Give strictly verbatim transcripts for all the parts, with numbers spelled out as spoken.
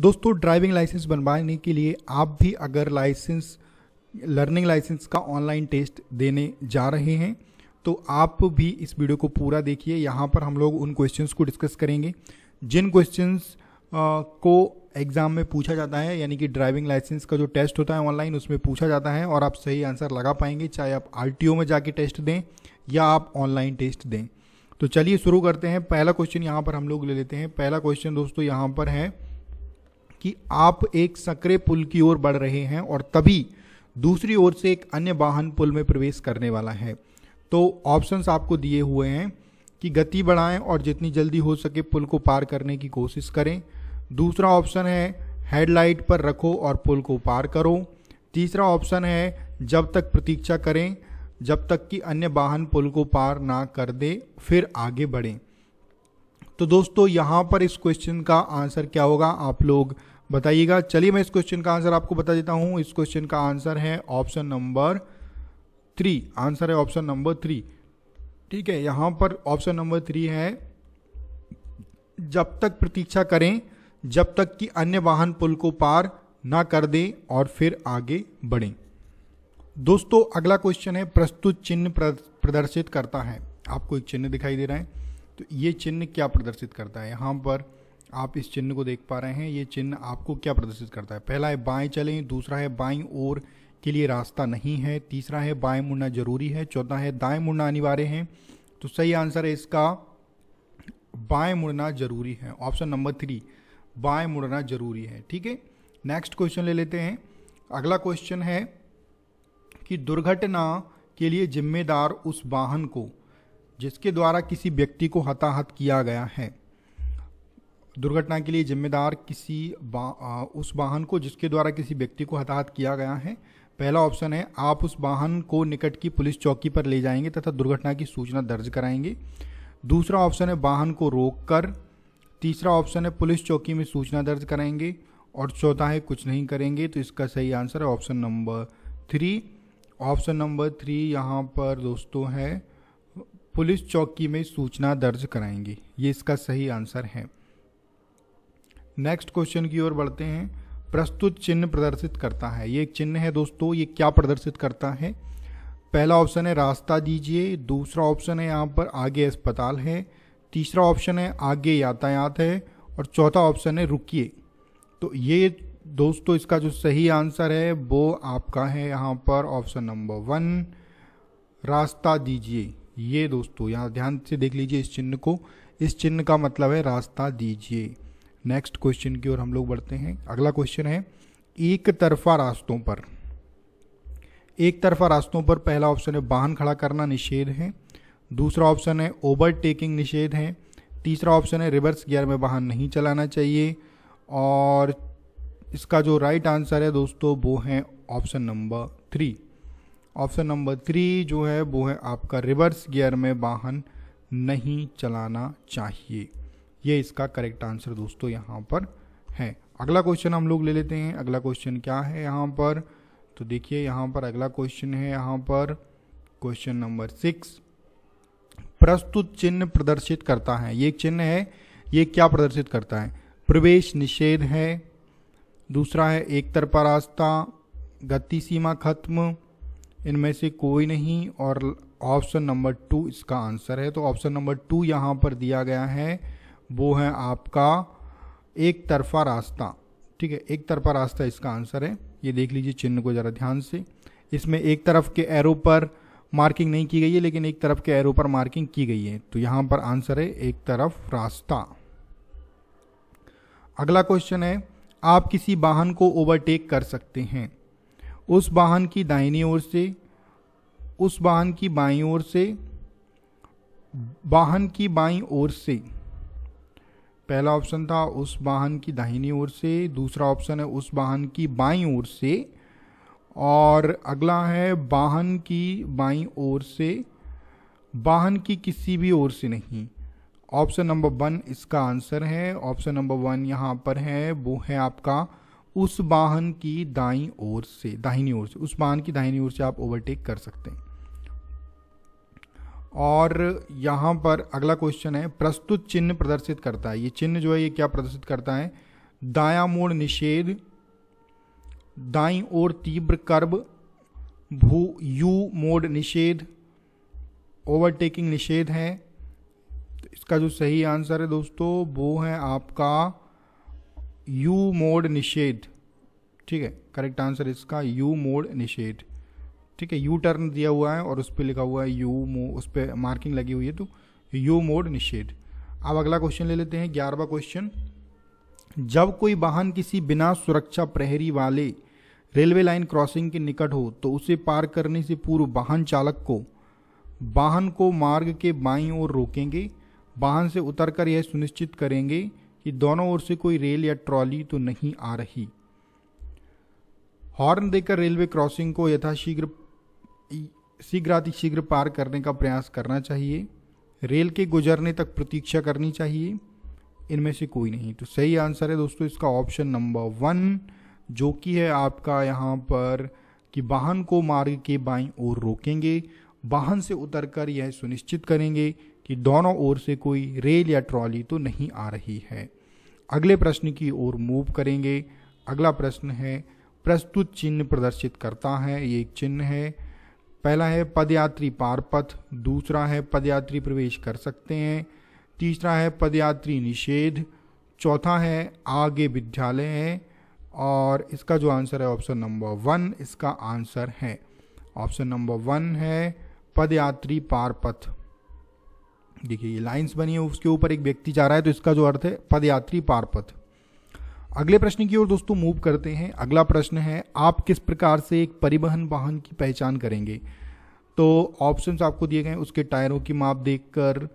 दोस्तों driving licence बनवाने के लिए आप भी अगर लाइसेंस लर्निंग लाइसेंस का ऑनलाइन टेस्ट देने जा रहे हैं तो आप भी इस वीडियो को पूरा देखिए। यहाँ पर हम लोग उन क्वेश्चंस को डिस्कस करेंगे जिन क्वेश्चंस को एग्ज़ाम में पूछा जाता है, यानी कि ड्राइविंग लाइसेंस का जो टेस्ट होता है ऑनलाइन उसमें पूछा जाता है और आप सही आंसर लगा पाएंगे, चाहे आप आरटीओ में जाके टेस्ट दें या आप ऑनलाइन टेस्ट दें। तो चलिए शुरू करते हैं। पहला क्वेश्चन यहाँ पर हम लोग ले लेते हैं। पहला क्वेश्चन दोस्तों यहाँ पर है कि आप एक सकरे पुल की ओर बढ़ रहे हैं और तभी दूसरी ओर से एक अन्य वाहन पुल में प्रवेश करने वाला है। तो ऑप्शंस आपको दिए हुए हैं कि गति बढ़ाएं और जितनी जल्दी हो सके पुल को पार करने की कोशिश करें। दूसरा ऑप्शन है हेडलाइट पर रखो और पुल को पार करो। तीसरा ऑप्शन है जब तक प्रतीक्षा करें जब तक कि अन्य वाहन पुल को पार ना कर दे फिर आगे बढ़ें। तो दोस्तों यहाँ पर इस क्वेश्चन का आंसर क्या होगा आप लोग बताइएगा। चलिए मैं इस क्वेश्चन का आंसर आपको बता देता हूँ। इस क्वेश्चन का आंसर है ऑप्शन नंबर थ्री। आंसर है ऑप्शन नंबर थ्री, ठीक है। यहाँ पर ऑप्शन नंबर थ्री है जब तक प्रतीक्षा करें जब तक कि अन्य वाहन पुल को पार ना कर दें और फिर आगे बढ़ें। दोस्तों अगला क्वेश्चन है प्रस्तुत चिन्ह प्रदर्शित करता है। आपको एक चिन्ह दिखाई दे रहा है, तो ये चिन्ह क्या प्रदर्शित करता है? यहाँ पर आप इस चिन्ह को देख पा रहे हैं। ये चिन्ह आपको क्या प्रदर्शित करता है? पहला है बाएं चलें, दूसरा है बाईं ओर के लिए रास्ता नहीं है, तीसरा है बाएं मुड़ना जरूरी है, चौथा है दाएं मुड़ना अनिवार्य है। तो सही आंसर है इसका बाएं मुड़ना जरूरी है, ऑप्शन नंबर थ्री बाएं मुड़ना जरूरी है, ठीक है। नेक्स्ट क्वेश्चन ले लेते हैं। अगला क्वेश्चन है कि दुर्घटना के लिए जिम्मेदार उस वाहन को जिसके द्वारा किसी व्यक्ति को हताहत किया गया है। दुर्घटना के लिए जिम्मेदार किसी उस वाहन को जिसके द्वारा किसी व्यक्ति को हताहत किया गया है। पहला ऑप्शन है आप उस वाहन को निकट की पुलिस चौकी पर ले जाएंगे तथा दुर्घटना की सूचना दर्ज कराएंगे। दूसरा ऑप्शन है वाहन को रोककर। तीसरा ऑप्शन है पुलिस चौकी में सूचना दर्ज कराएंगे और चौथा है कुछ नहीं करेंगे। तो इसका सही आंसर है option number three. Option number three यहाँ पर दोस्तों है पुलिस चौकी में सूचना दर्ज कराएंगे, ये इसका सही आंसर है। नेक्स्ट क्वेश्चन की ओर बढ़ते हैं। प्रस्तुत चिन्ह प्रदर्शित करता है, ये एक चिन्ह है दोस्तों। ये क्या प्रदर्शित करता है? पहला ऑप्शन है रास्ता दीजिए, दूसरा ऑप्शन है यहाँ पर आगे अस्पताल है, तीसरा ऑप्शन है आगे यातायात है और चौथा ऑप्शन है रुकिए। तो ये दोस्तों इसका जो सही आंसर है वो आपका है यहाँ पर ऑप्शन नंबर वन रास्ता दीजिए। ये दोस्तों यहाँ ध्यान से देख लीजिए इस चिन्ह को, इस चिन्ह का मतलब है रास्ता दीजिए। नेक्स्ट क्वेश्चन की ओर हम लोग बढ़ते हैं। अगला क्वेश्चन है एक तरफा रास्तों पर। एक तरफा रास्तों पर पहला ऑप्शन है वाहन खड़ा करना निषेध है, दूसरा ऑप्शन है ओवरटेकिंग निषेध है, तीसरा ऑप्शन है रिवर्स गियर में वाहन नहीं चलाना चाहिए और इसका जो राइट आंसर है दोस्तों वो है option number three. Option number three जो है वो है आपका रिवर्स गियर में वाहन नहीं चलाना चाहिए, ये इसका करेक्ट आंसर दोस्तों यहाँ पर है। अगला क्वेश्चन हम लोग ले लेते हैं। अगला क्वेश्चन क्या है यहाँ पर? तो देखिए यहाँ पर अगला क्वेश्चन है यहाँ पर क्वेश्चन नंबर सिक्स प्रस्तुत चिन्ह प्रदर्शित करता है। ये एक चिन्ह है, ये क्या प्रदर्शित करता है? प्रवेश निषेध है, दूसरा है एक तरफा रास्ता, गति सीमा खत्म, इनमें से कोई नहीं और ऑप्शन नंबर टू इसका आंसर है। तो ऑप्शन नंबर टू यहाँ पर दिया गया है वो है आपका एक तरफा रास्ता, ठीक है। एक तरफा रास्ता इसका आंसर है। ये देख लीजिए चिन्ह को ज़रा ध्यान से, इसमें एक तरफ के एरो पर मार्किंग नहीं की गई है लेकिन एक तरफ के एरो पर मार्किंग की गई है। तो यहाँ पर आंसर है एक तरफ रास्ता। अगला क्वेश्चन है आप किसी वाहन को ओवरटेक कर सकते हैं उस वाहन की दाहिनी ओर से, उस वाहन की बाईं ओर से, वाहन की बाईं ओर से। पहला ऑप्शन था उस वाहन की दाहिनी ओर से, दूसरा ऑप्शन है उस वाहन की बाईं ओर से और अगला है वाहन की बाईं ओर से, वाहन की किसी भी ओर से नहीं। ऑप्शन नंबर वन इसका आंसर है। ऑप्शन नंबर वन यहाँ पर है वो है आपका उस वाहन की दाईं ओर से, दाहिनी ओर से, उस वाहन की दाहिनी ओर से आप ओवरटेक कर सकते हैं। और यहाँ पर अगला क्वेश्चन है प्रस्तुत चिन्ह प्रदर्शित करता है। ये चिन्ह जो है ये क्या प्रदर्शित करता है? दायां मोड़ निषेध, दाईं ओर तीव्र कर्ब, भू यू मोड़ निषेध, ओवरटेकिंग निषेध है। तो इसका जो सही आंसर है दोस्तों वो है आपका यू मोड़ निषेध। ठीक है, करेक्ट आंसर इसका यू मोड़ निषेध। ठीक है, यू टर्न दिया हुआ है और उस पर लिखा हुआ है यू मो, उस पर मार्किंग लगी हुई है तो यू मोड़ निषेध। अब अगला क्वेश्चन ले लेते हैं, ग्यारहवां क्वेश्चन। जब कोई वाहन किसी बिना सुरक्षा प्रहरी वाले रेलवे लाइन क्रॉसिंग के निकट हो तो उसे पार करने से पूर्व वाहन चालक को वाहन को मार्ग के बाईं ओर रोकेंगे, वाहन से उतरकर यह सुनिश्चित करेंगे कि दोनों ओर से कोई रेल या ट्रॉली तो नहीं आ रही। हॉर्न देकर रेलवे क्रॉसिंग को यथाशीघ्र शीघ्रातिशीघ्र पार करने का प्रयास करना चाहिए, रेल के गुजरने तक प्रतीक्षा करनी चाहिए, इनमें से कोई नहीं। तो सही आंसर है दोस्तों इसका ऑप्शन नंबर वन, जो कि है आपका यहाँ पर कि वाहन को मार्ग के बाईं ओर रोकेंगे, वाहन से उतरकर यह सुनिश्चित करेंगे कि दोनों ओर से कोई रेल या ट्रॉली तो नहीं आ रही है। अगले प्रश्न की ओर मूव करेंगे। अगला प्रश्न है प्रस्तुत चिन्ह प्रदर्शित करता है, ये एक चिन्ह है। पहला है पदयात्री पार पथ, दूसरा है पदयात्री प्रवेश कर सकते हैं, तीसरा है पदयात्री निषेध, चौथा है आगे विद्यालय है, और इसका जो आंसर है ऑप्शन नंबर वन, इसका आंसर है ऑप्शन नंबर वन है पदयात्री पार पथ। देखिए ये लाइंस बनी है, उसके ऊपर एक व्यक्ति जा रहा है तो इसका जो अर्थ है पदयात्री पार पथ। अगले प्रश्न की ओर दोस्तों मूव करते हैं। अगला प्रश्न है आप किस प्रकार से एक परिवहन वाहन की पहचान करेंगे। तो ऑप्शंस आपको दिए गए हैं, उसके टायरों की माप देखकर,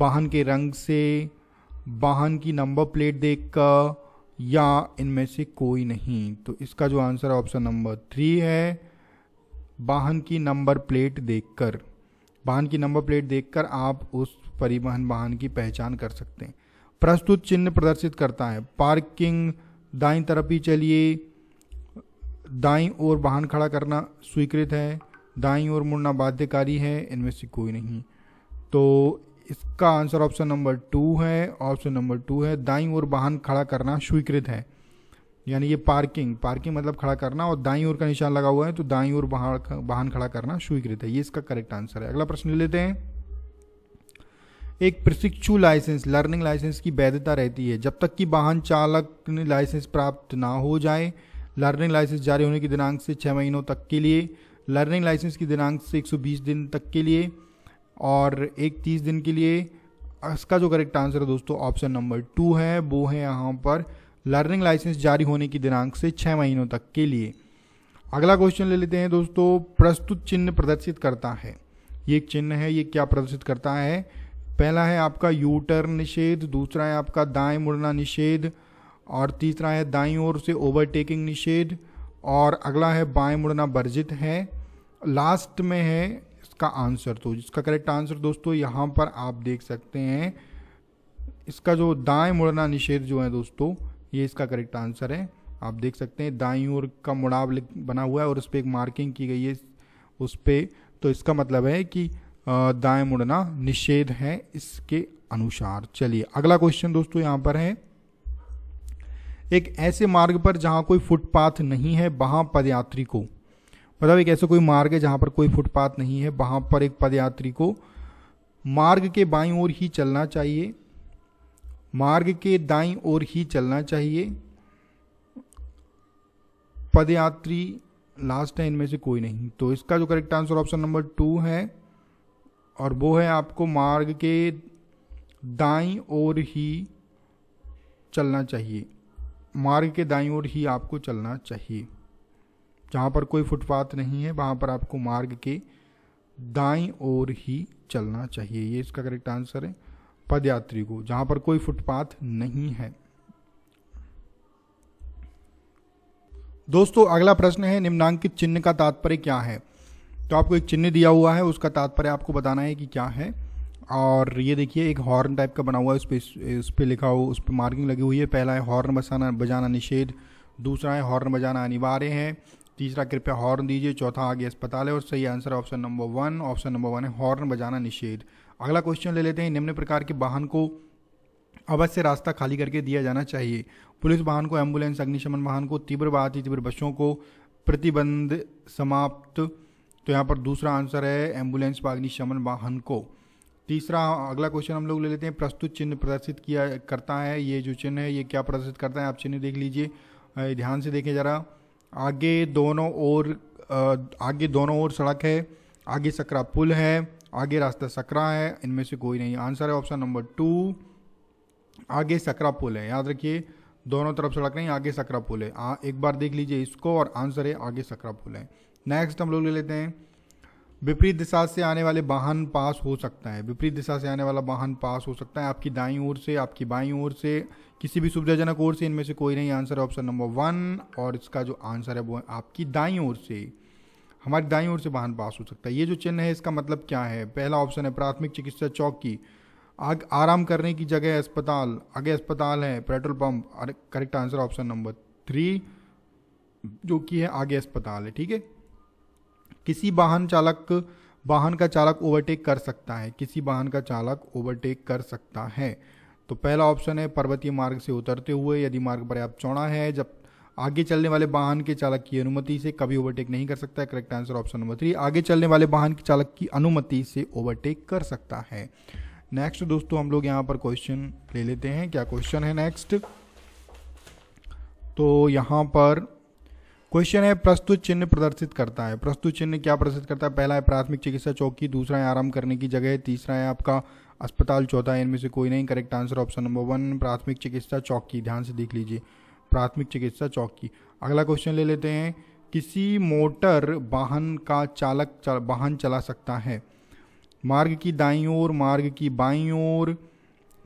वाहन के रंग से, वाहन की नंबर प्लेट देखकर, या इनमें से कोई नहीं। तो इसका जो आंसर है ऑप्शन नंबर थ्री है वाहन की नंबर प्लेट देखकर। वाहन की नंबर प्लेट देखकर आप उस परिवहन वाहन की पहचान कर सकते हैं। प्रस्तुत चिन्ह प्रदर्शित करता है, पार्किंग, दाईं तरफ ही चलिए, दाईं ओर वाहन खड़ा करना स्वीकृत है, दाईं ओर मुड़ना बाध्यकारी है, इनमें से कोई नहीं। तो इसका आंसर ऑप्शन नंबर टू है, ऑप्शन नंबर टू है दाईं ओर वाहन खड़ा करना स्वीकृत है, यानी ये पार्किंग, पार्किंग मतलब खड़ा करना, और दाईं ओर का निशान लगा हुआ है तो दाईं ओर वाहन खड़ा करना स्वीकृत है, ये इसका करेक्ट आंसर है। अगला प्रश्न ले लेते हैं। एक प्रशिक्षु लाइसेंस लर्निंग लाइसेंस की वैधता रहती है जब तक कि वाहन चालक ने लाइसेंस प्राप्त ना हो जाए। लर्निंग लाइसेंस जारी होने की दिनांक से छः महीनों तक के लिए, लर्निंग लाइसेंस की दिनांक से एक सौ बीस दिन तक के लिए, और एक तीस दिन के लिए। इसका जो करेक्ट आंसर है दोस्तों ऑप्शन नंबर टू है, वो है यहाँ पर लर्निंग लाइसेंस जारी होने की दिनांक से छः महीनों तक के लिए। अगला क्वेश्चन ले लेते हैं दोस्तों। प्रस्तुत चिन्ह प्रदर्शित करता है, ये एक चिन्ह है, ये क्या प्रदर्शित करता है। पहला है आपका यू टर्न निषेध, दूसरा है आपका दाएं मुड़ना निषेध, और तीसरा है दाईं ओर से ओवरटेकिंग निषेध, और अगला है बाएं मुड़ना वर्जित है, लास्ट में है इसका आंसर। तो जिसका करेक्ट आंसर दोस्तों यहाँ पर आप देख सकते हैं, इसका जो दाएं मुड़ना निषेध जो है दोस्तों ये इसका करेक्ट आंसर है। आप देख सकते हैं दाईं ओर का मुड़ाव बना हुआ है और उस पर एक मार्किंग की गई है उस पर, तो इसका मतलब है कि दाएं मुड़ना निषेध है इसके अनुसार। चलिए अगला क्वेश्चन दोस्तों यहाँ पर है। एक ऐसे मार्ग पर जहाँ कोई फुटपाथ नहीं है वहाँ पदयात्री को, मतलब एक ऐसा कोई मार्ग है जहाँ पर कोई फुटपाथ नहीं है, वहाँ पर एक पदयात्री को मार्ग के बाईं ओर ही चलना चाहिए, मार्ग के दाईं ओर ही चलना चाहिए, पदयात्री लास्ट है, इनमें से कोई नहीं। तो इसका जो correct answer option number two है, और वो है आपको मार्ग के दाईं ओर ही चलना चाहिए, मार्ग के दाईं ओर ही आपको चलना चाहिए। जहाँ पर कोई फुटपाथ नहीं है वहाँ पर आपको मार्ग के दाईं ओर ही चलना चाहिए, ये इसका करेक्ट आंसर है। पदयात्री को जहाँ पर कोई फुटपाथ नहीं है दोस्तों। अगला प्रश्न है निम्नांकित चिन्ह का तात्पर्य क्या है। तो आपको एक चिन्ह दिया हुआ है, उसका तात्पर्य आपको बताना है कि क्या है। और ये देखिए एक हॉर्न टाइप का बना हुआ है, उस पर उस पर लिखा हो, उस पर मार्किंग लगी हुई है। पहला है हॉर्न बजाना बजाना निषेध, दूसरा है हॉर्न बजाना अनिवार्य है, तीसरा कृपया हॉर्न दीजिए, चौथा आगे अस्पताल है, और सही answer option number one, option number one है हॉर्न बजाना निषेध। अगला क्वेश्चन ले लेते हैं। निम्न प्रकार के वाहन को अवश्य रास्ता खाली करके दिया जाना चाहिए। पुलिस वाहन को, एम्बुलेंस, अग्निशमन वाहन को, तीव्रवाद, तीव्र बसों को प्रतिबंध समाप्त। तो यहाँ पर दूसरा आंसर है एम्बुलेंस व अग्निशमन वाहन को। तीसरा, अगला क्वेश्चन हम लोग ले लेते हैं, प्रस्तुत चिन्ह प्रदर्शित किया करता है। ये जो चिन्ह है ये क्या प्रदर्शित करता है, आप चिन्ह देख लीजिए, ध्यान से देखें जरा। आगे दोनों ओर आगे दोनों ओर सड़क है, आगे सकरा पुल है, आगे रास्ता सकरा है, इनमें से कोई नहीं। आंसर है ऑप्शन नंबर टू, आगे सकरा पुल है। याद रखिए दोनों तरफ सड़क नहीं, आगे सकरा पुल है। आ, एक बार देख लीजिए इसको, और आंसर है आगे सकरा पुल है। नेक्स्ट हम लोग ले लेते हैं, विपरीत दिशा से आने वाले वाहन पास हो सकता है। विपरीत दिशा से आने वाला वाहन पास हो सकता है, आपकी दाईं ओर से, आपकी बाईं ओर से, किसी भी सुविधाजनक ओर से, इनमें से कोई नहीं। आंसर है ऑप्शन नंबर वन, और इसका जो आंसर है वो है आपकी दाईं ओर से, हमारी दाईं ओर से वाहन पास हो सकता है। ये जो चिन्ह है इसका मतलब क्या है? पहला ऑप्शन है प्राथमिक चिकित्सा चौकी, आग आराम करने की जगह अस्पताल, आगे अस्पताल है, पेट्रोल पंप। अरे correct answer option number three जो कि है आगे अस्पताल है। ठीक है, किसी वाहन चालक वाहन का चालक ओवरटेक कर सकता है, किसी वाहन का चालक ओवरटेक कर सकता है। तो पहला ऑप्शन है पर्वतीय मार्ग से उतरते हुए, यदि मार्ग पर्याप्त चौड़ा है, जब आगे चलने वाले वाहन के चालक की अनुमति से कभी ओवरटेक नहीं कर सकता है। Correct answer option number three, आगे चलने वाले वाहन के चालक की अनुमति से ओवरटेक कर सकता है। नेक्स्ट दोस्तों हम लोग यहाँ पर क्वेश्चन ले लेते हैं, क्या क्वेश्चन है नेक्स्ट। तो यहाँ पर क्वेश्चन है, प्रस्तुत चिन्ह प्रदर्शित करता है। प्रस्तुत चिन्ह क्या प्रदर्शित करता है? पहला है प्राथमिक चिकित्सा चौकी, दूसरा है आराम करने की जगह, तीसरा है आपका अस्पताल, चौथा है इनमें से कोई नहीं। Correct answer option number one, प्राथमिक चिकित्सा चौकी। ध्यान से देख लीजिए, प्राथमिक चिकित्सा चौकी। अगला क्वेश्चन ले लेते हैं, किसी मोटर वाहन का चालक वाहन चला सकता है। मार्ग की दाईं ओर, मार्ग की बाईं ओर,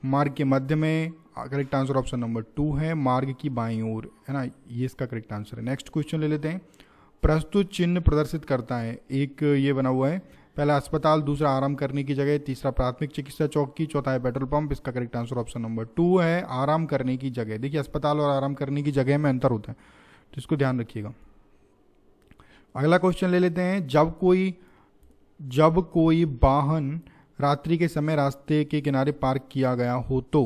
मार्ग के मध्य में। Correct answer option number two है, मार्ग की बाईं ओर, है ना, ये इसका करेक्ट आंसर है। नेक्स्ट क्वेश्चन ले लेते हैं, प्रस्तुत चिन्ह प्रदर्शित करता है। एक ये बना हुआ है, पहला अस्पताल, दूसरा आराम करने की जगह, तीसरा प्राथमिक चिकित्सा चौकी, चौथा है पेट्रोल पंप। इसका correct answer option number two है, आराम करने की जगह। देखिए अस्पताल और आराम करने की जगह में अंतर होता है, तो इसको ध्यान रखिएगा। अगला क्वेश्चन ले लेते हैं, जब कोई जब कोई वाहन रात्रि के समय रास्ते के किनारे पार्क किया गया हो, तो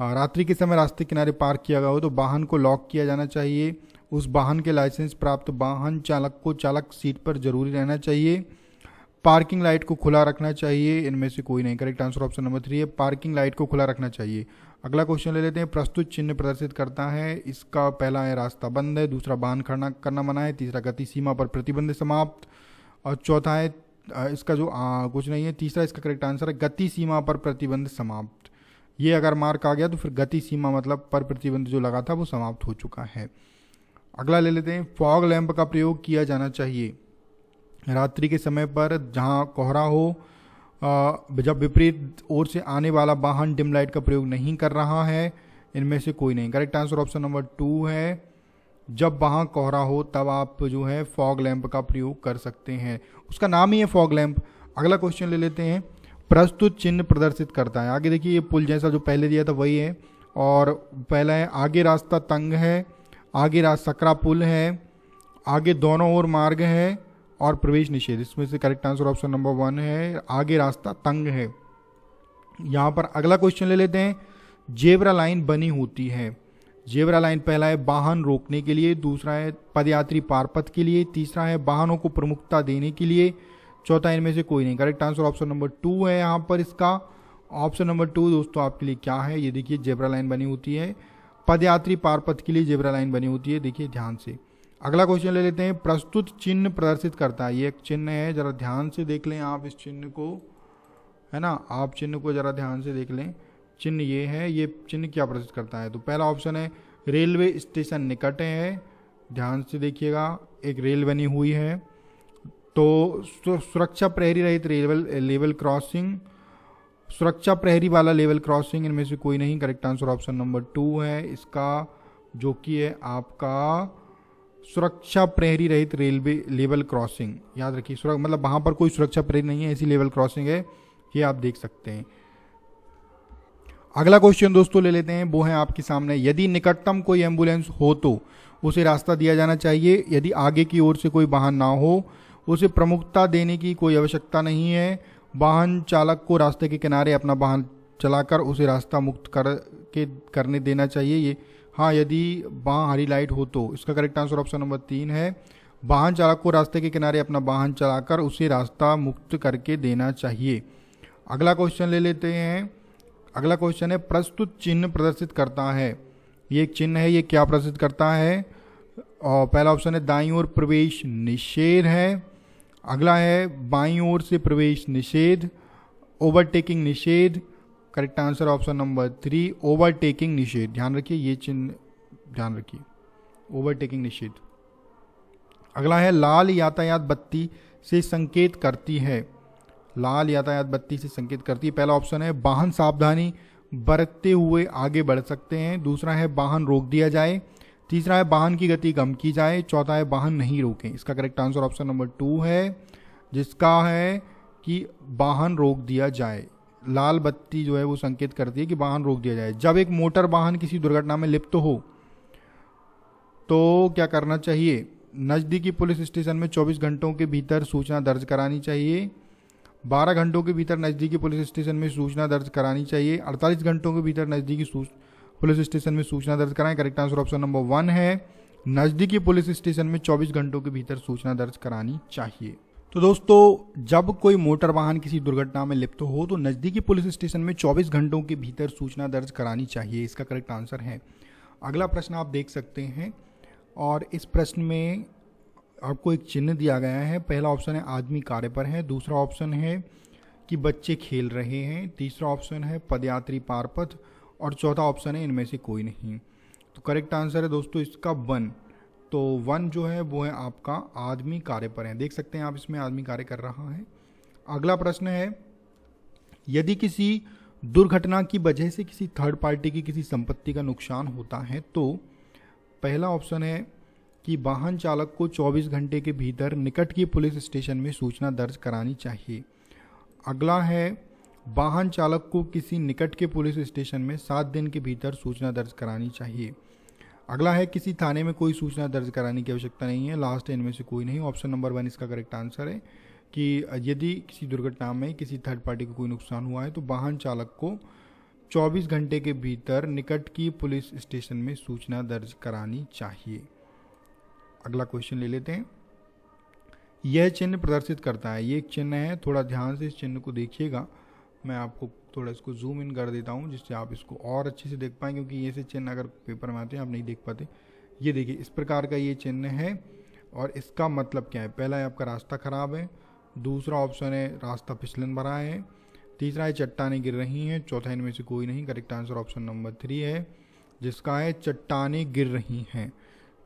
रात्रि के समय रास्ते किनारे पार्क किया गया हो तो वाहन को लॉक किया जाना चाहिए। उस वाहन के लाइसेंस प्राप्त वाहन चालक को चालक सीट पर जरूरी रहना चाहिए। पार्किंग लाइट को खुला रखना चाहिए, इनमें से कोई नहीं। Correct answer option number three है, पार्किंग लाइट को खुला रखना चाहिए। अगला क्वेश्चन ले लेते हैं, प्रस्तुत चिन्ह प्रदर्शित करता है। इसका पहला है रास्ता बंद है, दूसरा वाहन खड़ा करना मना है, तीसरा गति सीमा पर प्रतिबंध समाप्त, और चौथा है इसका जो आ, कुछ नहीं है, तीसरा इसका करेक्ट आंसर है गति सीमा पर प्रतिबंध समाप्त। ये अगर मार्क आ गया तो फिर गति सीमा मतलब पर प्रतिबंध जो लगा था वो समाप्त हो चुका है। अगला ले लेते हैं, फॉग लैंप का प्रयोग किया जाना चाहिए रात्रि के समय पर, जहां कोहरा हो, जब विपरीत ओर से आने वाला वाहन डिम लाइट का प्रयोग नहीं कर रहा है, इनमें से कोई नहीं। Correct answer option number two है, जब वहाँ कोहरा हो तब आप जो है फॉग लैंप का प्रयोग कर सकते हैं, उसका नाम ही है फॉग लैंप। अगला क्वेश्चन ले लेते हैं, प्रस्तुत चिन्ह प्रदर्शित करता है। आगे देखिए, ये पुल जैसा जो पहले दिया था वही है, और पहला है आगे रास्ता तंग है, आगे रास्ता सकरा पुल है, आगे दोनों ओर मार्ग है, और प्रवेश निषेध। इसमें से correct answer option number one है, आगे रास्ता तंग है। यहाँ पर अगला क्वेश्चन ले लेते हैं, जेब्रा लाइन बनी होती है। जेब्रा लाइन पहला है वाहन रोकने के लिए, दूसरा है पदयात्री पारपथ के लिए, तीसरा है वाहनों को प्रमुखता देने के लिए, चौथा इनमें से कोई नहीं। Correct answer option number two है। यहाँ पर इसका ऑप्शन नंबर टू दोस्तों आपके लिए क्या है, ये देखिए जेब्रा लाइन बनी होती है, पदयात्री पारपथ के लिए जेब्रा लाइन बनी होती है, देखिए ध्यान से। अगला क्वेश्चन ले लेते हैं, प्रस्तुत चिन्ह प्रदर्शित करता है। ये एक चिन्ह है, जरा ध्यान से देख लें आप इस चिन्ह को, है ना, आप चिन्ह को जरा ध्यान से देख लें। चिन्ह ये है, ये चिन्ह क्या प्रदर्शित करता है? तो पहला ऑप्शन है रेलवे स्टेशन निकट है, ध्यान से देखिएगा, एक रेल बनी हुई है, तो सुरक्षा प्रहरी रहित लेवल लेवल क्रॉसिंग, सुरक्षा प्रहरी वाला लेवल क्रॉसिंग, इनमें से कोई नहीं। Correct answer option number two है, इसका जो कि है आपका सुरक्षा प्रहरी रहित रेलवे लेवल क्रॉसिंग। याद रखिए, सुरक्षा मतलब वहाँ पर कोई सुरक्षा प्रहरी नहीं है, ऐसी लेवल क्रॉसिंग है, ये आप देख सकते हैं। अगला क्वेश्चन दोस्तों ले लेते हैं, वो है आपके सामने, यदि निकटतम कोई एम्बुलेंस हो तो उसे रास्ता दिया जाना चाहिए। यदि आगे की ओर से कोई वाहन ना हो, उसे प्रमुखता देने की कोई आवश्यकता नहीं है। वाहन चालक को रास्ते के किनारे अपना वाहन चलाकर उसे रास्ता मुक्त कर के करने देना चाहिए। ये हाँ यदि वहाँ हरी लाइट हो तो। इसका करेक्ट आंसर ऑप्शन नंबर तीन है, वाहन चालक को रास्ते के किनारे अपना वाहन चलाकर उसे रास्ता मुक्त करके देना चाहिए। अगला क्वेश्चन ले लेते हैं। अगला क्वेश्चन है प्रस्तुत चिन्ह प्रदर्शित करता है। ये एक चिन्ह है, ये क्या प्रदर्शित करता है? और पहला ऑप्शन है दाईं ओर प्रवेश निषेध है, अगला है बाईं ओर से प्रवेश निषेध, ओवरटेकिंग निषेध। Correct answer option number three overtaking निषेध। ध्यान रखिए ये चिन्ह ध्यान रखिए ओवरटेकिंग निषेध। अगला है लाल यातायात बत्ती से संकेत करती है। लाल यातायात बत्ती से संकेत करती है। पहला ऑप्शन है वाहन सावधानी बरतते हुए आगे बढ़ सकते हैं, दूसरा है वाहन रोक दिया जाए, तीसरा है वाहन की गति कम की जाए, चौथा है वाहन नहीं रोकें। इसका correct answer option number two है, जिसका है कि वाहन रोक दिया जाए। लाल बत्ती जो है वो संकेत करती है कि वाहन रोक दिया जाए। जब एक मोटर वाहन किसी दुर्घटना में लिप्त हो तो क्या करना चाहिए? नज़दीकी पुलिस स्टेशन में चौबीस घंटों के भीतर सूचना दर्ज करानी चाहिए, बारह घंटों के भीतर नज़दीकी पुलिस स्टेशन में सूचना दर्ज करानी चाहिए, अड़तालीस घंटों के भीतर नज़दीकी पुलिस स्टेशन में सूचना दर्ज कराएं। Correct answer option number one है, नज़दीकी पुलिस स्टेशन में चौबीस घंटों के भीतर सूचना दर्ज करानी चाहिए। तो दोस्तों, जब कोई मोटर वाहन किसी दुर्घटना में लिप्त हो तो नज़दीकी पुलिस स्टेशन में चौबीस घंटों के भीतर सूचना दर्ज करानी चाहिए। इसका करेक्ट आंसर है। अगला प्रश्न आप देख सकते हैं, और इस प्रश्न में आपको एक चिन्ह दिया गया है। पहला ऑप्शन है आदमी कार्य पर है, दूसरा ऑप्शन है कि बच्चे खेल रहे हैं, तीसरा ऑप्शन है पदयात्री पारपथ, और चौथा ऑप्शन है इनमें से कोई नहीं। तो करेक्ट आंसर है दोस्तों इसका वन। तो वन जो है वो है आपका आदमी कार्य पर है। देख सकते हैं आप इसमें आदमी कार्य कर रहा है। अगला प्रश्न है, यदि किसी दुर्घटना की वजह से किसी थर्ड पार्टी की किसी संपत्ति का नुकसान होता है तो पहला ऑप्शन है कि वाहन चालक को चौबीस घंटे के भीतर निकट की पुलिस स्टेशन में सूचना दर्ज करानी चाहिए। अगला है वाहन चालक को किसी निकट के पुलिस स्टेशन में सात दिन के भीतर सूचना दर्ज करानी चाहिए। अगला है किसी थाने में कोई सूचना दर्ज कराने की आवश्यकता नहीं है, लास्ट इनमें से कोई नहीं। ऑप्शन नंबर वन इसका करेक्ट आंसर है कि यदि किसी दुर्घटना में किसी थर्ड पार्टी को कोई नुकसान हुआ है तो वाहन चालक को चौबीस घंटे के भीतर निकट की पुलिस स्टेशन में सूचना दर्ज करानी चाहिए। अगला क्वेश्चन ले लेते हैं। यह चिन्ह प्रदर्शित करता है, ये एक चिन्ह है, थोड़ा ध्यान से इस चिन्ह को देखिएगा। मैं आपको थोड़ा इसको जूम इन कर देता हूँ जिससे आप इसको और अच्छे से देख पाएँ, क्योंकि ये से चिन्ह अगर पेपर में आते हैं आप नहीं देख पाते। ये देखिए इस प्रकार का ये चिन्ह है, और इसका मतलब क्या है? पहला है आपका रास्ता ख़राब है, दूसरा ऑप्शन है रास्ता फिसलन भरा है, तीसरा है चट्टानें गिर रही हैं, चौथा इनमें से कोई नहीं। Correct answer option number three है, जिसका है चट्टानें गिर रही हैं।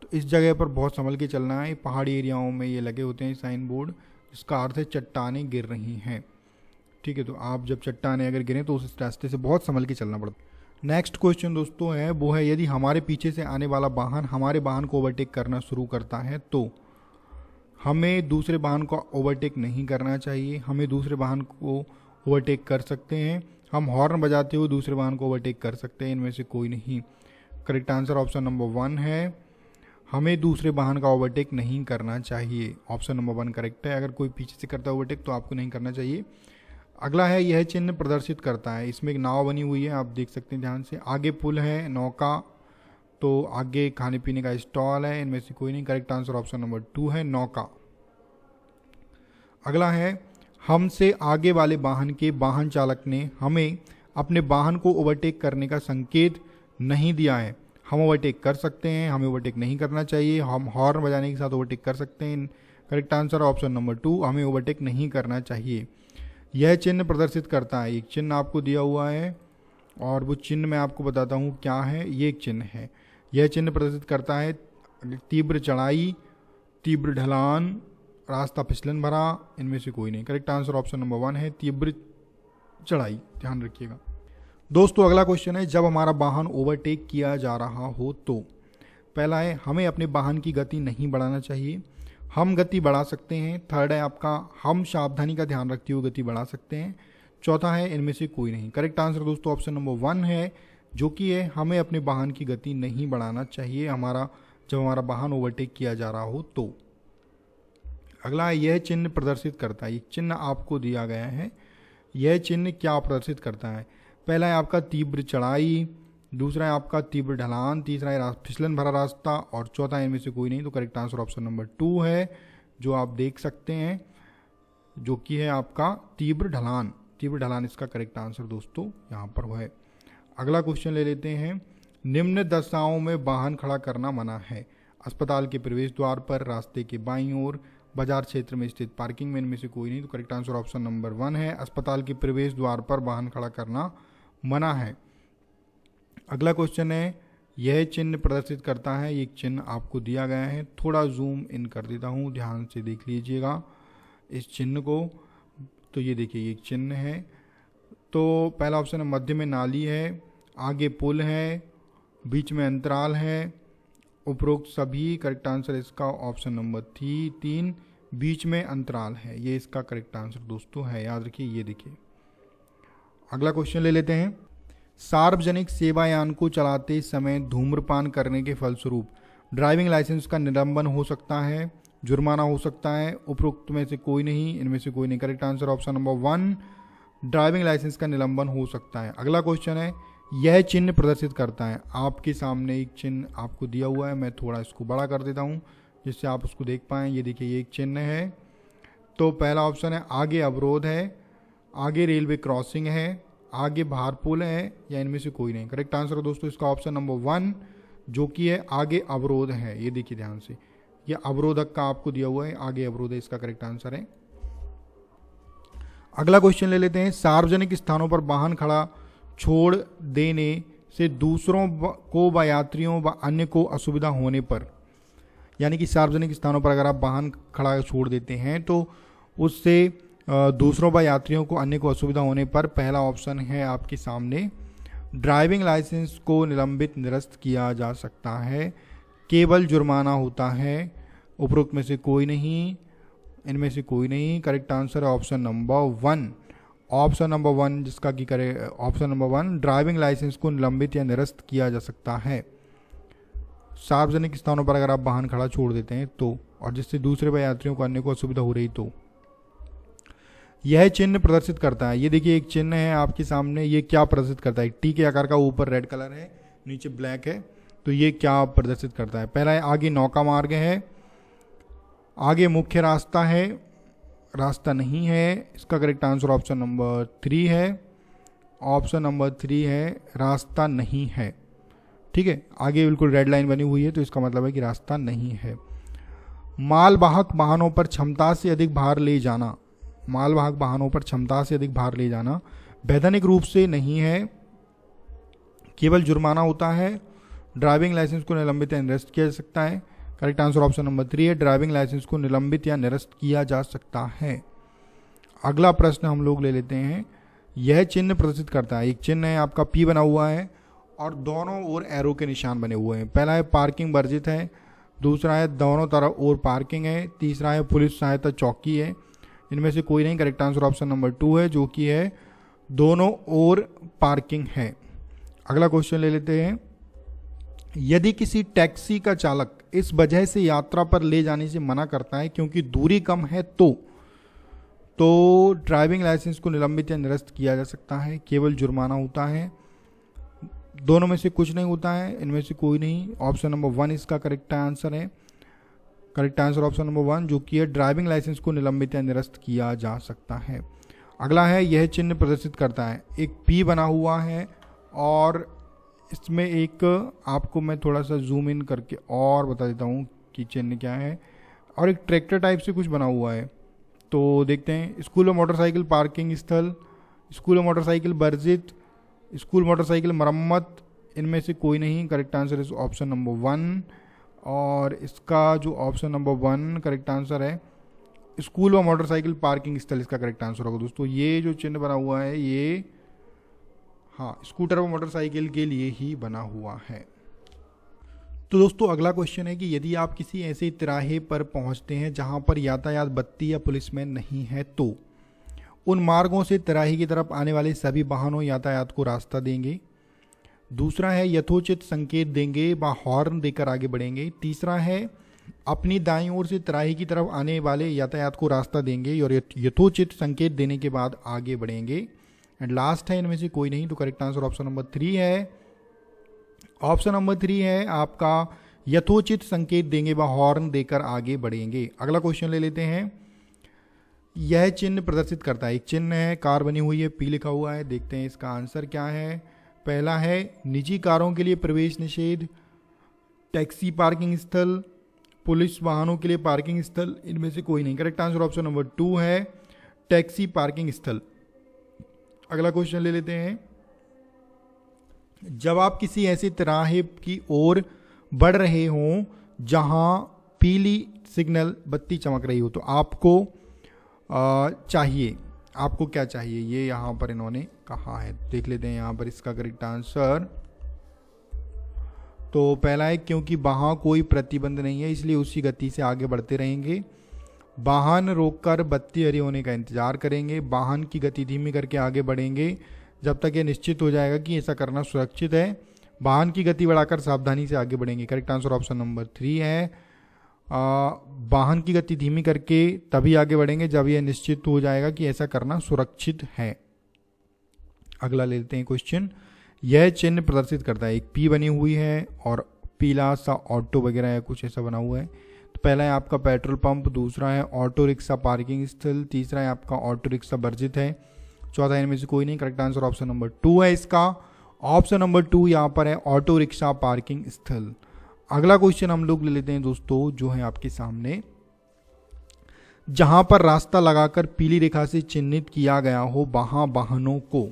तो इस जगह पर बहुत संभल के चलना है। पहाड़ी एरियाओं में ये लगे होते हैं साइन बोर्ड, जिसका अर्थ है चट्टानें गिर रही हैं। ठीक है, तो आप जब चट्टानें अगर गिरें तो उस रास्ते से बहुत संभल के चलना पड़ता है। नेक्स्ट क्वेश्चन दोस्तों है वो है, यदि हमारे पीछे से आने वाला वाहन हमारे वाहन को ओवरटेक करना शुरू करता है तो हमें दूसरे वाहन को ओवरटेक नहीं करना चाहिए। हमें दूसरे वाहन को ओवरटेक कर सकते हैं, हम हॉर्न बजाते हुए दूसरे वाहन को ओवरटेक कर सकते हैं, इनमें से कोई नहीं। Correct answer option number one है, हमें दूसरे वाहन का ओवरटेक नहीं करना चाहिए। ऑप्शन नंबर वन करेक्ट है। अगर कोई पीछे से करता है ओवरटेक तो आपको नहीं करना चाहिए। अगला है, यह चिन्ह प्रदर्शित करता है। इसमें एक नाव बनी हुई है, आप देख सकते हैं ध्यान से। आगे पुल है, नौका, तो आगे खाने पीने का स्टॉल है, इनमें से कोई नहीं। Correct answer option number two है, नौका। अगला है, हमसे आगे वाले वाहन के वाहन चालक ने हमें अपने वाहन को ओवरटेक करने का संकेत नहीं दिया है। हम ओवरटेक कर सकते हैं, हमें ओवरटेक नहीं करना चाहिए। हम हॉर्न बजाने के साथ ओवरटेक कर सकते हैं। Correct answer option number two, हमें ओवरटेक नहीं करना चाहिए। यह चिन्ह प्रदर्शित करता है, एक चिन्ह आपको दिया हुआ है, और वो चिन्ह मैं आपको बताता हूँ क्या है। ये एक चिन्ह है, यह चिन्ह प्रदर्शित करता है तीव्र चढ़ाई, तीव्र ढलान, रास्ता फिसलन भरा, इनमें से कोई नहीं। Correct answer option number one है, तीव्र चढ़ाई। ध्यान रखिएगा दोस्तों। अगला क्वेश्चन है, जब हमारा वाहन ओवरटेक किया जा रहा हो तो पहला है, हमें अपने वाहन की गति नहीं बढ़ाना चाहिए, हम गति बढ़ा सकते हैं। थर्ड है आपका, हम सावधानी का ध्यान रखते हुए गति बढ़ा सकते हैं। चौथा है, इनमें से कोई नहीं। करेक्ट आंसर दोस्तों ऑप्शन नंबर वन है, जो कि है हमें अपने वाहन की गति नहीं बढ़ाना चाहिए हमारा जब हमारा वाहन ओवरटेक किया जा रहा हो तो। अगला है, यह चिन्ह प्रदर्शित करता है। ये चिन्ह आपको दिया गया है, यह चिन्ह क्या प्रदर्शित करता है? पहला है आपका तीव्र चढ़ाई, दूसरा है आपका तीव्र ढलान, तीसरा है फिसलन भरा रास्ता और चौथा इनमें से कोई नहीं। तो correct answer option number two है जो आप देख सकते हैं, जो कि है आपका तीव्र ढलान। तीव्र ढलान इसका करेक्ट आंसर दोस्तों यहाँ पर है। अगला क्वेश्चन ले लेते हैं। निम्न दशाओं में वाहन खड़ा करना मना है। अस्पताल के प्रवेश द्वार पर, रास्ते के बाईं ओर, बाजार क्षेत्र में स्थित पार्किंग में, इनमें से कोई नहीं। तो correct answer option number one है, अस्पताल के प्रवेश द्वार पर वाहन खड़ा करना मना है। अगला क्वेश्चन है, यह चिन्ह प्रदर्शित करता है। एक चिन्ह आपको दिया गया है, थोड़ा जूम इन कर देता हूँ, ध्यान से देख लीजिएगा इस चिन्ह को। तो ये देखिए एक चिन्ह है। तो पहला ऑप्शन है मध्य में नाली है, आगे पुल है, बीच में अंतराल है, उपरोक्त सभी। करेक्ट आंसर इसका ऑप्शन नंबर थी तीन, बीच में अंतराल है, ये इसका करेक्ट आंसर दोस्तों है, याद रखिए। ये देखिए अगला क्वेश्चन ले लेते हैं। सार्वजनिक सेवायान को चलाते समय धूम्रपान करने के फलस्वरूप ड्राइविंग लाइसेंस का निलंबन हो सकता है, जुर्माना हो सकता है, उपरोक्त में से कोई नहीं। इनमें से कोई नहीं। Correct answer option number one, driving licence का निलंबन हो सकता है। अगला क्वेश्चन है, यह चिन्ह प्रदर्शित करता है। आपके सामने एक चिन्ह आपको दिया हुआ है, मैं थोड़ा इसको बड़ा कर देता हूं जिससे आप उसको देख पाएँ। ये देखिए ये एक चिन्ह है। तो पहला ऑप्शन है आगे अवरोध है, आगे रेलवे क्रॉसिंग है, आगे भार पुल है, या इनमें से कोई नहीं। करेक्ट आंसर है दोस्तों इसका ऑप्शन नंबर वन जो कि है आगे अवरोध है। ये देखिए ध्यान से, यह अवरोधक का आपको दिया हुआ है, आगे अवरोध है, इसका करेक्ट आंसर है। अगला क्वेश्चन ले लेते हैं। सार्वजनिक स्थानों पर वाहन खड़ा छोड़ देने से दूसरों को व यात्रियों व अन्य को असुविधा होने पर, यानी कि सार्वजनिक स्थानों पर अगर आप वाहन खड़ा छोड़ देते हैं तो उससे दूसरों व यात्रियों को अन्य को असुविधा होने पर, पहला ऑप्शन है आपके सामने, ड्राइविंग लाइसेंस को निलंबित निरस्त किया जा सकता है, केवल जुर्माना होता है, उपरोक्त में से कोई नहीं। इनमें से कोई नहीं। करेक्ट आंसर है option number one, option number one जिसका कि करे option number one, driving licence को निलंबित या निरस्त किया जा सकता है सार्वजनिक स्थानों पर अगर आप वाहन खड़ा छोड़ देते हैं तो, और जिससे दूसरे व यात्रियों को अन्य को असुविधा हो रही। तो यह चिन्ह प्रदर्शित करता है। ये देखिए एक चिन्ह है आपके सामने, ये क्या प्रदर्शित करता है? टी के आकार का, ऊपर रेड कलर है, नीचे ब्लैक है। तो ये क्या प्रदर्शित करता है? पहला है आगे नौका मार्ग है, आगे मुख्य रास्ता है, रास्ता नहीं है, इसका correct answer option number three है, ऑप्शन नंबर थ्री है, रास्ता नहीं है। ठीक है, आगे बिल्कुल रेड लाइन बनी हुई है तो इसका मतलब है कि रास्ता नहीं है। मालवाहक वाहनों पर क्षमता से अधिक भार ले जाना, मालवाहक वाहनों पर क्षमता से अधिक भार ले जाना वैधानिक रूप से नहीं है, केवल जुर्माना होता है, ड्राइविंग लाइसेंस को निलंबित या निरस्त किया जा सकता है। Correct answer option number three है, ड्राइविंग लाइसेंस को निलंबित या निरस्त किया जा सकता है। अगला प्रश्न हम लोग ले लेते हैं। यह चिन्ह प्रदर्शित करता है। एक चिन्ह है आपका पी बना हुआ है और दोनों ओर एरो के निशान बने हुए हैं। पहला है पार्किंग वर्जित है, दूसरा है दोनों तरफ ओर पार्किंग है, तीसरा है पुलिस सहायता चौकी है। इनमें से कोई नहीं। Correct answer option number two है जो कि है दोनों ओर पार्किंग है। अगला क्वेश्चन ले लेते हैं। यदि किसी टैक्सी का चालक इस वजह से यात्रा पर ले जाने से मना करता है क्योंकि दूरी कम है तो तो ड्राइविंग लाइसेंस को निलंबित या निरस्त किया जा सकता है, केवल जुर्माना होता है, दोनों में से कुछ नहीं होता है। इनमें से कोई नहीं। ऑप्शन नंबर वन इसका करेक्ट आंसर है। Correct answer option number one जो कि है ड्राइविंग लाइसेंस को निलंबित या निरस्त किया जा सकता है। अगला है, यह चिन्ह प्रदर्शित करता है। एक पी बना हुआ है और इसमें एक आपको मैं थोड़ा सा जूम इन करके और बता देता हूँ कि चिन्ह क्या है, और एक ट्रैक्टर टाइप से कुछ बना हुआ है। तो देखते हैं, स्कूल और मोटरसाइकिल पार्किंग स्थल, स्कूल और मोटरसाइकिल वर्जित, स्कूल मोटरसाइकिल मरम्मत। इनमें से कोई नहीं। करेक्ट आंसर इस ऑप्शन नंबर वन और इसका जो option number one correct answer है स्कूल और मोटरसाइकिल पार्किंग स्थल, इसका करेक्ट आंसर होगा दोस्तों। ये जो चिन्ह बना हुआ है ये हाँ स्कूटर और मोटरसाइकिल के लिए ही बना हुआ है। तो दोस्तों अगला क्वेश्चन है कि यदि आप किसी ऐसे तिराहे पर पहुंचते हैं जहां पर यातायात बत्ती या पुलिसमैन नहीं है तो उन मार्गों से तिराहे की तरफ आने वाले सभी वाहनों यातायात को रास्ता देंगे। दूसरा है यथोचित संकेत देंगे व हॉर्न देकर आगे बढ़ेंगे। तीसरा है अपनी दाईं ओर से तिराहे की तरफ आने वाले यातायात को रास्ता देंगे और यथोचित संकेत देने के बाद आगे बढ़ेंगे। एंड लास्ट है इनमें से कोई नहीं, तो correct answer option number three है। ऑप्शन नंबर थ्री है आपका यथोचित संकेत देंगे व हॉर्न देकर आगे बढ़ेंगे। अगला क्वेश्चन ले लेते हैं। यह चिन्ह प्रदर्शित करता है, एक चिन्ह है, कार बनी हुई है, पी लिखा हुआ है। देखते हैं इसका आंसर क्या है। पहला है निजी कारों के लिए प्रवेश निषेध, टैक्सी पार्किंग स्थल, पुलिस वाहनों के लिए पार्किंग स्थल, इनमें से कोई नहीं। Correct answer option number two है, टैक्सी पार्किंग स्थल। अगला क्वेश्चन ले लेते हैं। जब आप किसी ऐसे तिराहे की ओर बढ़ रहे हों जहां पीली सिग्नल बत्ती चमक रही हो, तो आपको आ, चाहिए, आपको क्या चाहिए, ये यहाँ पर इन्होंने कहा है। देख लेते हैं यहाँ पर इसका करेक्ट आंसर। तो पहला है क्योंकि वहाँ कोई प्रतिबंध नहीं है इसलिए उसी गति से आगे बढ़ते रहेंगे। वाहन रोककर बत्ती हरी होने का इंतजार करेंगे। वाहन की गति धीमी करके आगे बढ़ेंगे जब तक ये निश्चित हो जाएगा कि ऐसा करना सुरक्षित है। वाहन की गति बढ़ाकर सावधानी से आगे बढ़ेंगे। Correct answer option number three है, वाहन की गति धीमी करके तभी आगे बढ़ेंगे जब यह निश्चित हो जाएगा कि ऐसा करना सुरक्षित है। अगला लेते हैं क्वेश्चन। यह चिन्ह प्रदर्शित करता है, एक पी बनी हुई है और पीला सा ऑटो वगैरह या कुछ ऐसा बना हुआ है। तो पहला है आपका पेट्रोल पंप, दूसरा है ऑटो रिक्शा पार्किंग स्थल, तीसरा है आपका ऑटो रिक्शा वर्जित है, चौथा इनमें से कोई नहीं। Correct answer option number two है इसका। ऑप्शन नंबर टू यहाँ पर है, ऑटो रिक्शा पार्किंग स्थल। अगला क्वेश्चन हम लोग ले लेते हैं दोस्तों, जो है आपके सामने। जहां पर रास्ता लगाकर पीली रेखा से चिन्हित किया गया हो वहां वाहनों को,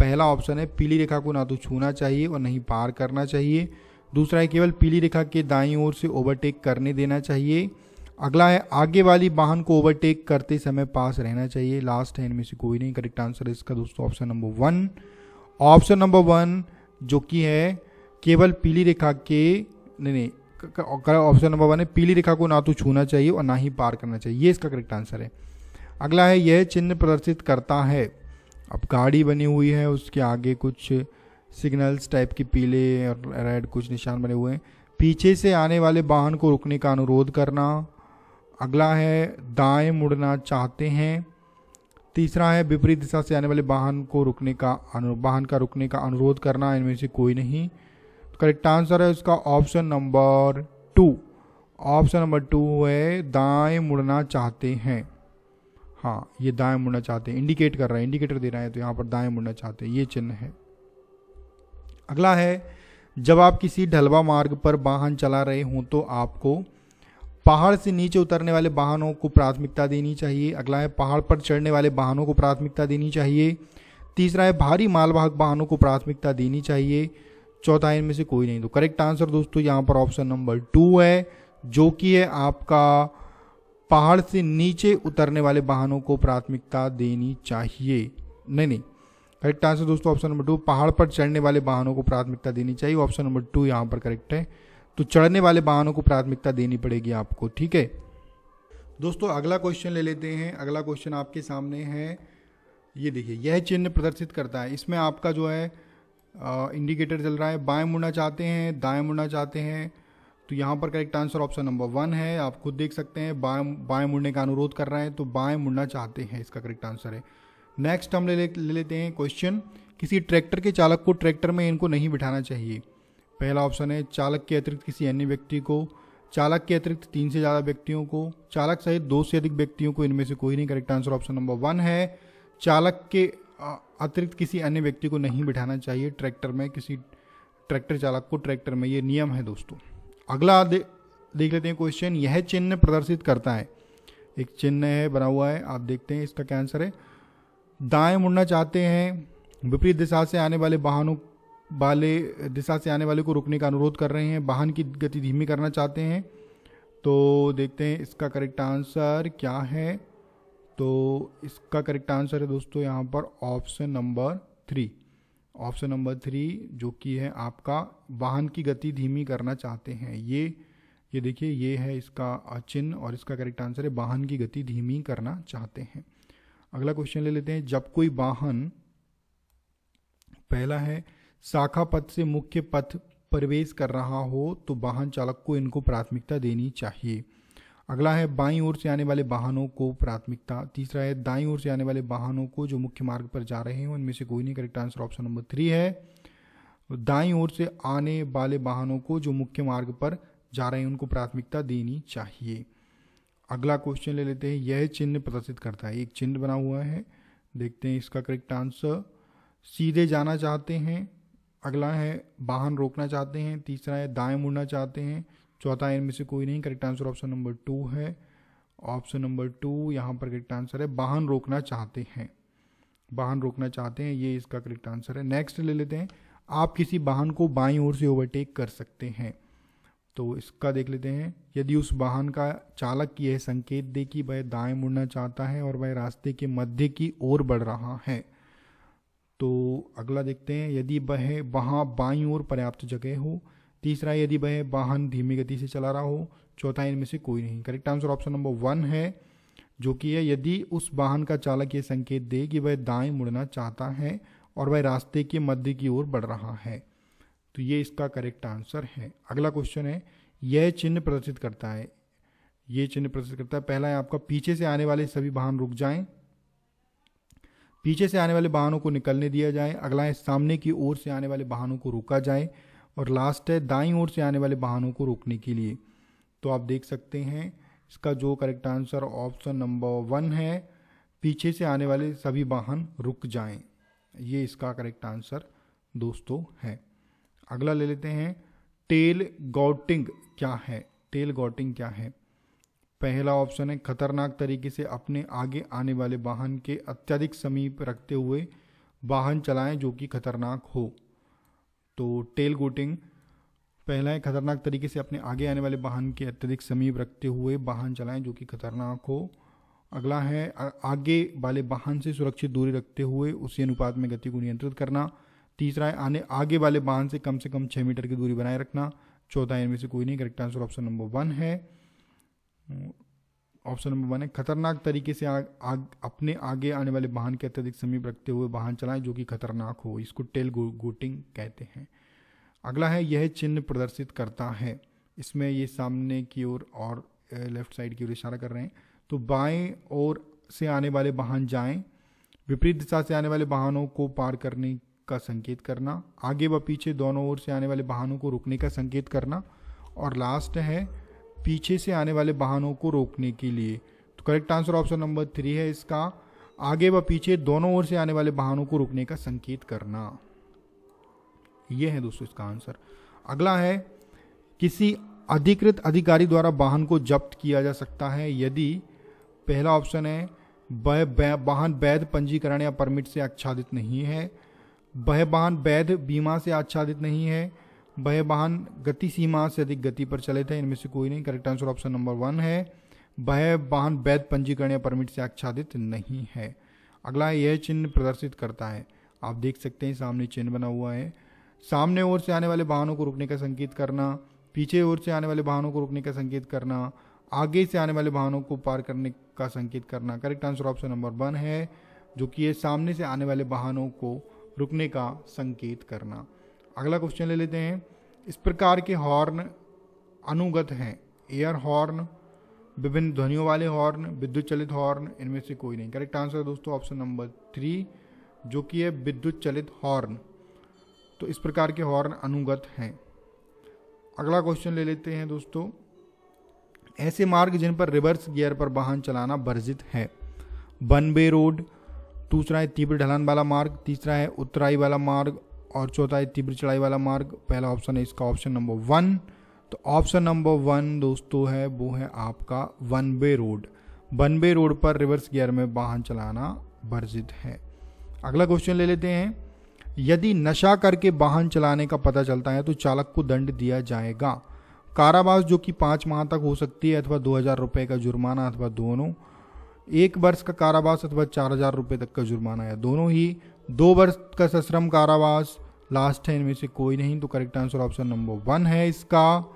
पहला ऑप्शन है पीली रेखा को ना तो छूना चाहिए और नहीं पार करना चाहिए। दूसरा है केवल पीली रेखा के दाईं ओर से ओवरटेक करने देना चाहिए। अगला है आगे वाली वाहन को ओवरटेक करते समय पास रहना चाहिए। लास्ट है इनमें से कोई नहीं। करेक्ट आंसर इसका दोस्तों option number one. Option number one जो कि है केवल पीली रेखा के नहीं नहीं ऑप्शन नंबर वन है पीली रेखा को ना तो छूना चाहिए और ना ही पार करना चाहिए, ये इसका करेक्ट आंसर है। अगला है यह चिन्ह प्रदर्शित करता है, अब गाड़ी बनी हुई है, उसके आगे कुछ सिग्नल्स टाइप के पीले और रेड कुछ निशान बने हुए हैं। पीछे से आने वाले वाहन को रुकने का अनुरोध करना। अगला है दाएं मुड़ना चाहते हैं। तीसरा है विपरीत दिशा से आने वाले वाहन को रुकने का वाहन का रुकने का अनुरोध करना, इनमें से कोई नहीं। करेक्ट आंसर है उसका option number two. Option number two है दाएं मुड़ना चाहते हैं। हाँ, ये दाएं मुड़ना चाहते हैं इंडिकेट कर रहा है, इंडिकेटर दे रहा है, तो यहाँ पर दाएं मुड़ना चाहते हैं, ये चिन्ह है। अगला है जब आप किसी ढलवा मार्ग पर वाहन चला रहे हों तो आपको पहाड़ से नीचे उतरने वाले वाहनों को प्राथमिकता देनी चाहिए। अगला है पहाड़ पर चढ़ने वाले वाहनों को प्राथमिकता देनी चाहिए। तीसरा है भारी मालवाहक वाहनों को प्राथमिकता देनी चाहिए। चौथा इनमें से कोई नहीं। तो करेक्ट आंसर दोस्तों यहाँ पर ऑप्शन नंबर टू है, जो कि है आपका पहाड़ से नीचे उतरने वाले वाहनों को प्राथमिकता देनी चाहिए। नहीं नहीं करेक्ट आंसर दोस्तों ऑप्शन नंबर टू, पहाड़ पर चढ़ने वाले वाहनों को प्राथमिकता देनी चाहिए। ऑप्शन नंबर टू यहाँ पर करेक्ट है, तो चढ़ने वाले वाहनों को प्राथमिकता देनी पड़ेगी आपको। ठीक है दोस्तों, अगला क्वेश्चन ले लेते हैं। अगला क्वेश्चन आपके सामने है, ये देखिए। यह चिन्ह प्रदर्शित करता है, इसमें आपका जो है इंडिकेटर uh, चल रहा है, बाएं मुड़ना चाहते हैं, दाएं मुड़ना चाहते हैं, तो यहाँ पर correct answer option number one है। आप खुद देख सकते हैं, बाएं बाएं मुड़ने का अनुरोध कर रहा है, तो बाएं मुड़ना चाहते हैं इसका करेक्ट आंसर है। नेक्स्ट हम ले ले, ले लेते हैं क्वेश्चन। किसी ट्रैक्टर के चालक को ट्रैक्टर में इनको नहीं बिठाना चाहिए। पहला ऑप्शन है चालक के अतिरिक्त किसी अन्य व्यक्ति को, चालक के अतिरिक्त तीन से ज़्यादा व्यक्तियों को, चालक सहित दो से अधिक व्यक्तियों को, इनमें से कोई नहीं। Correct answer option number one है, चालक के अतिरिक्त किसी अन्य व्यक्ति को नहीं बिठाना चाहिए ट्रैक्टर में, किसी ट्रैक्टर चालक को ट्रैक्टर में, ये नियम है दोस्तों। अगला दे, देख लेते हैं क्वेश्चन। यह चिन्ह प्रदर्शित करता है, एक चिन्ह है बना हुआ है, आप देखते हैं इसका क्या आंसर है। दाएं मुड़ना चाहते हैं, विपरीत दिशा से आने वाले वाहनों वाले दिशा से आने वाले को रुकने का अनुरोध कर रहे हैं, वाहन की गति धीमी करना चाहते हैं, तो देखते हैं इसका करेक्ट आंसर क्या है। तो इसका करेक्ट आंसर है दोस्तों यहाँ पर option number three. Option number three जो कि है आपका वाहन की गति धीमी करना चाहते हैं, ये ये देखिए ये है इसका चिन्ह और इसका करेक्ट आंसर है वाहन की गति धीमी करना चाहते हैं। अगला क्वेश्चन ले लेते हैं। जब कोई वाहन, पहला है शाखा पथ से मुख्य पथ प्रवेश कर रहा हो तो वाहन चालक को इनको प्राथमिकता देनी चाहिए। अगला है बाईं ओर से आने वाले वाहनों को प्राथमिकता। तीसरा है दाईं ओर से आने वाले वाहनों को जो मुख्य मार्ग पर जा रहे हैं उनमें से कोई नहीं। Correct answer option number three है दाईं ओर से आने वाले वाहनों को जो मुख्य मार्ग पर जा रहे हैं उनको प्राथमिकता देनी चाहिए। अगला क्वेश्चन ले लेते हैं। यह चिन्ह प्रदर्शित करता है, एक चिन्ह बना हुआ है, देखते हैं इसका करेक्ट आंसर। सीधे जाना चाहते हैं, अगला है वाहन रोकना चाहते हैं, तीसरा है दाएं मुड़ना चाहते हैं, चौथा इनमें से कोई नहीं। Correct answer option number two है। ऑप्शन नंबर टू यहाँ पर करेक्ट आंसर है, वाहन रोकना चाहते हैं, वाहन रोकना चाहते हैं, ये इसका करेक्ट आंसर है। नेक्स्ट ले लेते हैं, आप किसी वाहन को बाईं ओर से ओवरटेक कर सकते हैं, तो इसका देख लेते हैं। यदि उस वाहन का चालक यह संकेत दे कि वह दाएं मुड़ना चाहता है और वह रास्ते के मध्य की ओर बढ़ रहा है, तो अगला देखते हैं, यदि वह वहाँ बाईं ओर पर्याप्त जगह हो, तीसरा यदि वह वाहन धीमी गति से चला रहा हो, चौथा इनमें से कोई नहीं। Correct answer option number one है, जो कि है यदि उस वाहन का चालक यह संकेत दे कि वह दाएं मुड़ना चाहता है और वह रास्ते के मध्य की ओर बढ़ रहा है, तो ये इसका करेक्ट आंसर है। अगला क्वेश्चन है, यह चिन्ह प्रदर्शित करता है, ये चिन्ह प्रदर्शित करता है। पहला है आपका, पीछे से आने वाले सभी वाहन रुक जाएं, पीछे से आने वाले वाहनों को निकलने दिया जाए। अगला है, सामने की ओर से आने वाले वाहनों को रोका जाए, और लास्ट है, दाईं ओर से आने वाले वाहनों को रोकने के लिए। तो आप देख सकते हैं इसका जो correct answer option number one है, पीछे से आने वाले सभी वाहन रुक जाएं, ये इसका करेक्ट आंसर दोस्तों है। अगला ले लेते हैं, टेल गॉटिंग क्या है, टेल गॉटिंग क्या है। पहला ऑप्शन है, खतरनाक तरीके से अपने आगे आने वाले वाहन के अत्यधिक समीप रखते हुए वाहन चलाएं जो कि खतरनाक हो। तो टेल गॉटिंग, पहला है खतरनाक तरीके से अपने आगे आने वाले वाहन के अत्यधिक समीप रखते हुए वाहन चलाएं जो कि खतरनाक हो। अगला है, आगे वाले वाहन से सुरक्षित दूरी रखते हुए उसी अनुपात में गति को नियंत्रित करना। तीसरा है, आने आगे वाले वाहन से कम से कम छः मीटर की दूरी बनाए रखना। चौथा इनमें से कोई नहीं। Correct answer option number one है, ऑप्शन नंबर वन है, खतरनाक तरीके से आ, आ, अपने आगे आने वाले वाहन के अत्यधिक समीप रखते हुए वाहन चलाएं जो कि खतरनाक हो, इसको टेल गोटिंग कहते हैं। अगला है, यह चिन्ह प्रदर्शित करता है, इसमें ये सामने की ओर और, और लेफ्ट साइड की ओर इशारा कर रहे हैं। तो बाएं ओर से आने वाले वाहन जाएं, विपरीत दिशा से आने वाले वाहनों को पार करने का संकेत करना, आगे व पीछे दोनों ओर से आने वाले वाहनों को रुकने का संकेत करना, और लास्ट है, पीछे से आने वाले वाहनों को रोकने के लिए। तो correct answer option number three है इसका, आगे व पीछे दोनों ओर से आने वाले वाहनों को रोकने का संकेत करना, यह है दोस्तों इसका आंसर। अगला है, किसी अधिकृत अधिकारी द्वारा वाहन को जब्त किया जा सकता है यदि, पहला ऑप्शन है, वह वाहन वैध पंजीकरण या परमिट से आच्छादित नहीं है, वह वाहन वैध बीमा से आच्छादित नहीं है, वह वाहन गति सीमा से अधिक गति पर चले थे, इनमें से कोई नहीं। Correct answer option number one है, वह वाहन वैध पंजीकरण या परमिट से आच्छादित नहीं है। अगला है, यह चिन्ह प्रदर्शित करता है, आप देख सकते हैं सामने चिन्ह बना हुआ है। सामने ओर से आने वाले वाहनों को रुकने का संकेत करना, पीछे ओर से आने वाले वाहनों को रुकने का संकेत करना, आगे से आने वाले वाहनों को पार करने का संकेत करना। Correct answer option number one है, जो कि ये सामने से आने वाले वाहनों को रुकने का संकेत करना। अगला क्वेश्चन ले लेते हैं, इस प्रकार के हॉर्न अनुगत हैं, एयर हॉर्न, विभिन्न ध्वनियों वाले हॉर्न, विद्युत चलित हॉर्न, इनमें से कोई नहीं। करेक्ट आंसर दोस्तों ऑप्शन नंबर थ्री, जो कि है विद्युत चलित हॉर्न, तो इस प्रकार के हॉर्न अनुगत हैं। अगला क्वेश्चन ले लेते हैं दोस्तों, ऐसे मार्ग जिन पर रिवर्स गियर पर वाहन चलाना वर्जित है, वन वे रोड, दूसरा है तीव्र ढलान वाला मार्ग, तीसरा है उतराई वाला मार्ग, और चौथा है तीव्र चढ़ाई वाला मार्ग। पहला ऑप्शन है इसका ऑप्शन नंबर वन, तो ऑप्शन नंबर वन दोस्तों है वो है आपका one way road, one way road पर रिवर्स गियर में वाहन चलाना वर्जित है। अगला क्वेश्चन ले लेते हैं, यदि नशा करके वाहन चलाने का पता चलता है तो चालक को दंड दिया जाएगा, कारावास जो कि पाँच माह तक हो सकती है, अथवा दो हज़ार रुपये का जुर्माना, अथवा दोनों, एक वर्ष का कारावास अथवा चार हज़ार रुपये तक का जुर्माना, या दोनों ही, दो वर्ष का सश्रम कारावास, लास्ट है इनमें से कोई नहीं। तो correct answer option number one है इसका,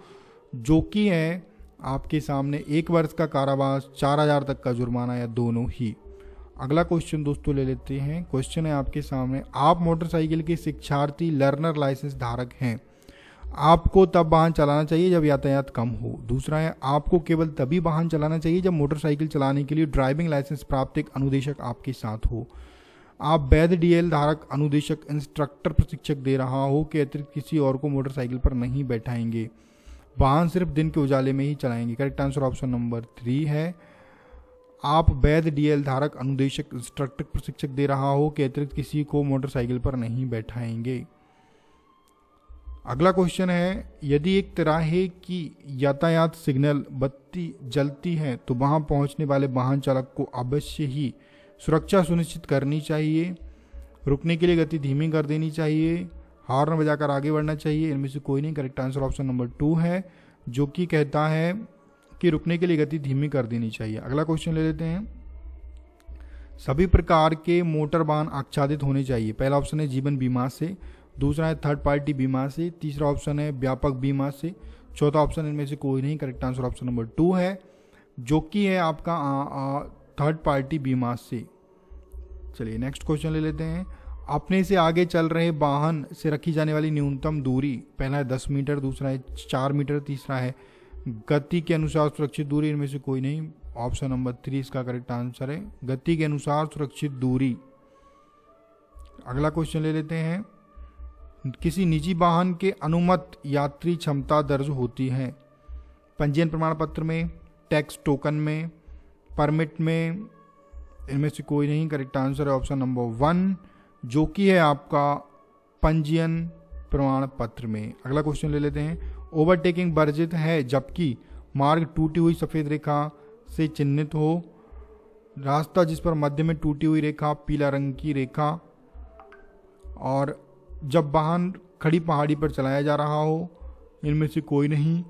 जो कि है आपके सामने एक वर्ष का कारावास, चार हज़ार तक का जुर्माना, या दोनों ही। अगला क्वेश्चन दोस्तों ले लेते हैं, क्वेश्चन है आपके सामने, आप मोटरसाइकिल के शिक्षार्थी लर्नर लाइसेंस धारक हैं, आपको तब वाहन चलाना चाहिए जब यातायात कम हो। दूसरा है, आपको केवल तभी वाहन चलाना चाहिए जब मोटरसाइकिल चलाने के लिए ड्राइविंग लाइसेंस प्राप्त एक अनुदेशक आपके साथ हो। आप वैध डीएल धारक अनुदेशक इंस्ट्रक्टर प्रशिक्षक दे रहा हो के अतिरिक्त किसी और को मोटरसाइकिल पर नहीं बैठाएंगे। वाहन सिर्फ दिन के उजाले में ही चलाएंगे। Correct answer option number three है, आप वैध डीएल धारक अनुदेशक इंस्ट्रक्टर प्रशिक्षक दे रहा हो के अतिरिक्त किसी को मोटरसाइकिल पर नहीं बैठाएंगे। अगला क्वेश्चन है, यदि एक तिराहे की यातायात सिग्नल बत्ती जलती है तो वहां पहुंचने वाले वाहन चालक को अवश्य ही सुरक्षा सुनिश्चित करनी चाहिए, रुकने के लिए गति धीमी कर देनी चाहिए, हॉर्न बजाकर आगे बढ़ना चाहिए। इनमें से कोई नहीं। Correct answer option number two है, जो कि कहता है कि रुकने के लिए गति धीमी कर देनी चाहिए। अगला क्वेश्चन ले लेते हैं, सभी प्रकार के मोटर वाहन आच्छादित होने चाहिए। पहला ऑप्शन है जीवन बीमा से, दूसरा है थर्ड पार्टी बीमा से, तीसरा ऑप्शन है व्यापक बीमा से, चौथा ऑप्शन इनमें से कोई नहीं। Correct answer option number two है, जो कि है आपका आ, आ, थर्ड पार्टी बीमा से। चलिए नेक्स्ट क्वेश्चन ले लेते हैं, अपने से आगे चल रहे वाहन से रखी जाने वाली न्यूनतम दूरी, पहला है दस मीटर, दूसरा है चार मीटर, तीसरा है गति के अनुसार सुरक्षित दूरी। इनमें से कोई नहीं। ऑप्शन नंबर थ्री इसका करेक्ट आंसर है, गति के अनुसार सुरक्षित दूरी। अगला क्वेश्चन ले लेते हैं, किसी निजी वाहन के अनुमत यात्री क्षमता दर्ज होती है पंजीयन प्रमाण पत्र में, टैक्स टोकन में, परमिट में। इनमें से कोई नहीं। करेक्ट आंसर है ऑप्शन नंबर वन, जो कि है आपका पंजीयन प्रमाण पत्र में। अगला क्वेश्चन ले लेते हैं, ओवरटेकिंग वर्जित है जबकि मार्ग टूटी हुई सफ़ेद रेखा से चिन्हित हो, रास्ता जिस पर मध्य में टूटी हुई रेखा पीला रंग की रेखा, और जब वाहन खड़ी पहाड़ी पर चलाया जा रहा हो। इनमें से कोई नहीं।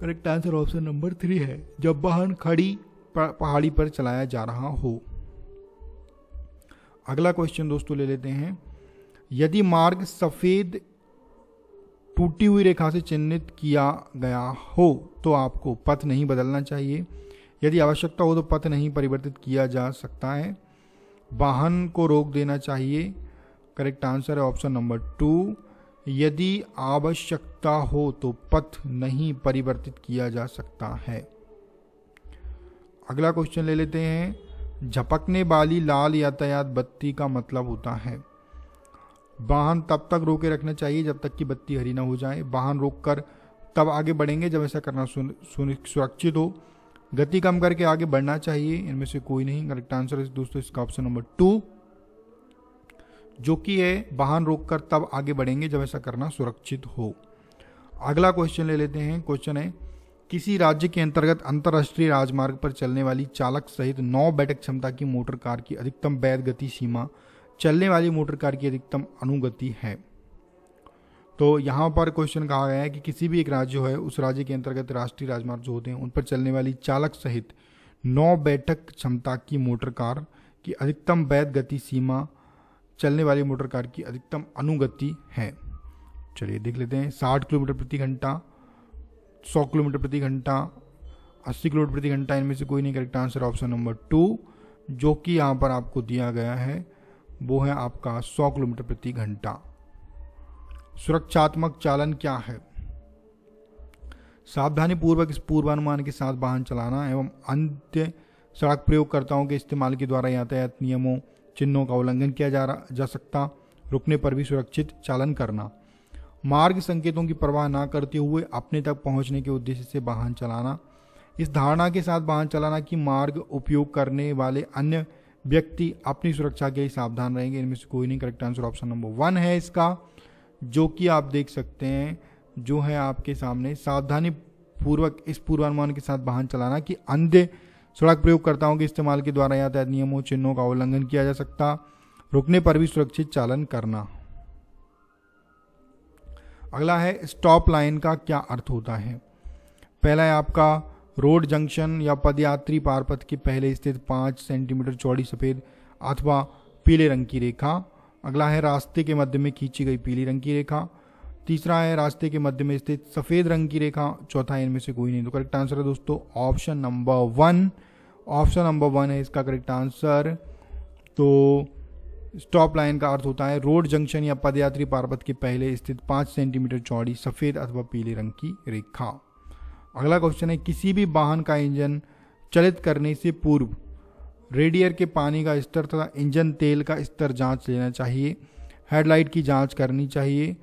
Correct answer option number three है, जब वाहन खड़ी पहाड़ी पर चलाया जा रहा हो। अगला क्वेश्चन दोस्तों ले लेते हैं, यदि मार्ग सफ़ेद टूटी हुई रेखा से चिन्हित किया गया हो तो आपको पथ नहीं बदलना चाहिए, यदि आवश्यकता हो तो पथ नहीं परिवर्तित किया जा सकता है, वाहन को रोक देना चाहिए। करेक्ट आंसर है ऑप्शन नंबर टू, यदि आवश्यकता हो तो पथ नहीं परिवर्तित किया जा सकता है। अगला क्वेश्चन ले लेते हैं, झपकने वाली लाल यातायात बत्ती का मतलब होता है, वाहन तब तक रोके रखना चाहिए जब तक कि बत्ती हरी ना हो जाए, वाहन रोककर तब आगे बढ़ेंगे जब ऐसा करना सुरक्षित हो, गति कम करके आगे बढ़ना चाहिए। इनमें से कोई नहीं। करेक्ट आंसर है दोस्तों इसका ऑप्शन नंबर टू, जो कि है वाहन रोककर तब आगे बढ़ेंगे जब ऐसा करना सुरक्षित हो। अगला क्वेश्चन ले लेते हैं, क्वेश्चन है, किसी राज्य के अंतर्गत अंतर्राष्ट्रीय राजमार्ग पर चलने वाली चालक सहित नौ बैठक क्षमता की मोटर कार की अधिकतम वैध गति सीमा चलने वाली मोटर कार की अधिकतम अनुगति है। तो यहाँ पर क्वेश्चन कहा गया है कि किसी भी एक राज्य है उस राज्य के अंतर्गत राष्ट्रीय राजमार्ग जो होते हैं उन पर चलने वाली चालक सहित नौ बैठक क्षमता की मोटर कार की अधिकतम वैध गति सीमा चलने वाली मोटर कार की अधिकतम अनुगति है। चलिए देख लेते हैं, साठ किलोमीटर प्रति घंटा, सौ किलोमीटर प्रति घंटा, अस्सी किलोमीटर प्रति घंटा। इनमें से कोई नहीं। Correct answer option number two, जो कि यहाँ पर आपको दिया गया है वो है आपका सौ किलोमीटर प्रति घंटा। सुरक्षात्मक चालन क्या है? सावधानी पूर्वक इस पूर्वानुमान के साथ वाहन चलाना एवं अंत्य सड़क प्रयोगकर्ताओं के इस्तेमाल के द्वारा यातायात नियमों चिन्हों का उल्लंघन किया जा, जा सकता, रुकने पर भी सुरक्षित चालन करना, मार्ग संकेतों की परवाह ना करते हुए अपने तक पहुंचने के उद्देश्य से वाहन चलाना, इस धारणा के साथ वाहन चलाना कि मार्ग उपयोग करने वाले अन्य व्यक्ति अपनी सुरक्षा के लिए सावधान रहेंगे। इनमें से कोई नहीं। Correct answer option number one है इसका, जो कि आप देख सकते हैं जो है आपके सामने, सावधानी पूर्वक इस पूर्वानुमान के साथ वाहन चलाना कि अंधे सड़क प्रयोगकर्ताओं के इस्तेमाल के द्वारा यातायात नियमों चिन्हों का उल्लंघन किया जा सकता, रुकने पर भी सुरक्षित चालन करना। अगला है, स्टॉप लाइन का क्या अर्थ होता है? पहला है आपका रोड जंक्शन या पदयात्री पारपथ के पहले स्थित पाँच सेंटीमीटर चौड़ी सफ़ेद अथवा पीले रंग की रेखा। अगला है रास्ते के मध्य में खींची गई पीली रंग की रेखा। तीसरा है रास्ते के मध्य में स्थित सफ़ेद रंग की रेखा। चौथा है इनमें से कोई नहीं। तो करेक्ट आंसर है दोस्तों option number one, option number one है इसका करेक्ट आंसर। तो स्टॉप लाइन का अर्थ होता है रोड जंक्शन या पदयात्री पारपथ के पहले स्थित पाँच सेंटीमीटर चौड़ी सफ़ेद अथवा पीले रंग की रेखा। अगला क्वेश्चन है किसी भी वाहन का इंजन चलित करने से पूर्व रेडियर के पानी का स्तर तथा इंजन तेल का स्तर जांच लेना चाहिए, हेडलाइट की जांच करनी चाहिए,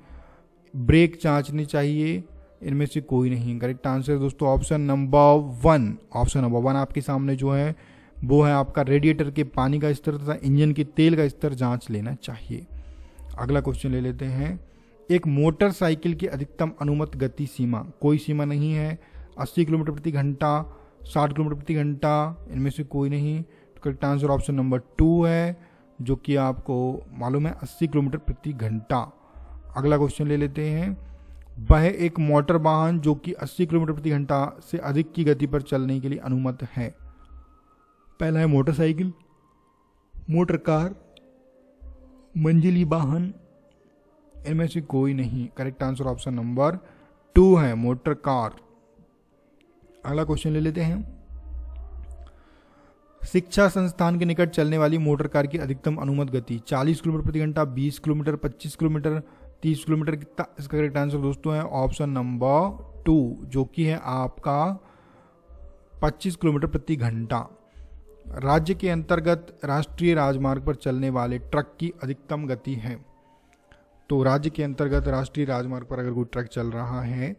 ब्रेक जांचनी चाहिए। इनमें से कोई नहीं करेक्ट आंसर दोस्तों option number one. Option number one आपके सामने जो है वो है आपका रेडिएटर के पानी का स्तर तथा इंजन के तेल का स्तर जांच लेना चाहिए। अगला क्वेश्चन ले लेते हैं। एक मोटरसाइकिल की अधिकतम अनुमत गति सीमा, कोई सीमा नहीं है, अस्सी किलोमीटर प्रति घंटा, साठ किलोमीटर प्रति घंटा, इनमें से कोई नहीं। तो correct answer option number two है जो कि आपको मालूम है अस्सी किलोमीटर प्रति घंटा। अगला क्वेश्चन ले लेते हैं। वह एक मोटर वाहन जो कि अस्सी किलोमीटर प्रति घंटा से अधिक की गति पर चलने के लिए अनुमत है। पहला है मोटरसाइकिल, मोटर कार, मंजिली वाहन, इनमें से कोई नहीं। Correct answer option number two है मोटर कार। अगला क्वेश्चन ले लेते हैं। शिक्षा संस्थान के निकट चलने वाली मोटर कार की अधिकतम अनुमत गति चालीस किलोमीटर प्रति घंटा, बीस किलोमीटर, पच्चीस किलोमीटर, तीस किलोमीटर कितना? इसका करेक्ट आंसर दोस्तों है ऑप्शन नंबर टू जो कि है आपका पच्चीस किलोमीटर प्रति घंटा। राज्य के अंतर्गत राष्ट्रीय राजमार्ग पर चलने वाले ट्रक की अधिकतम गति है। तो राज्य के अंतर्गत राष्ट्रीय राजमार्ग पर अगर कोई ट्रक चल रहा है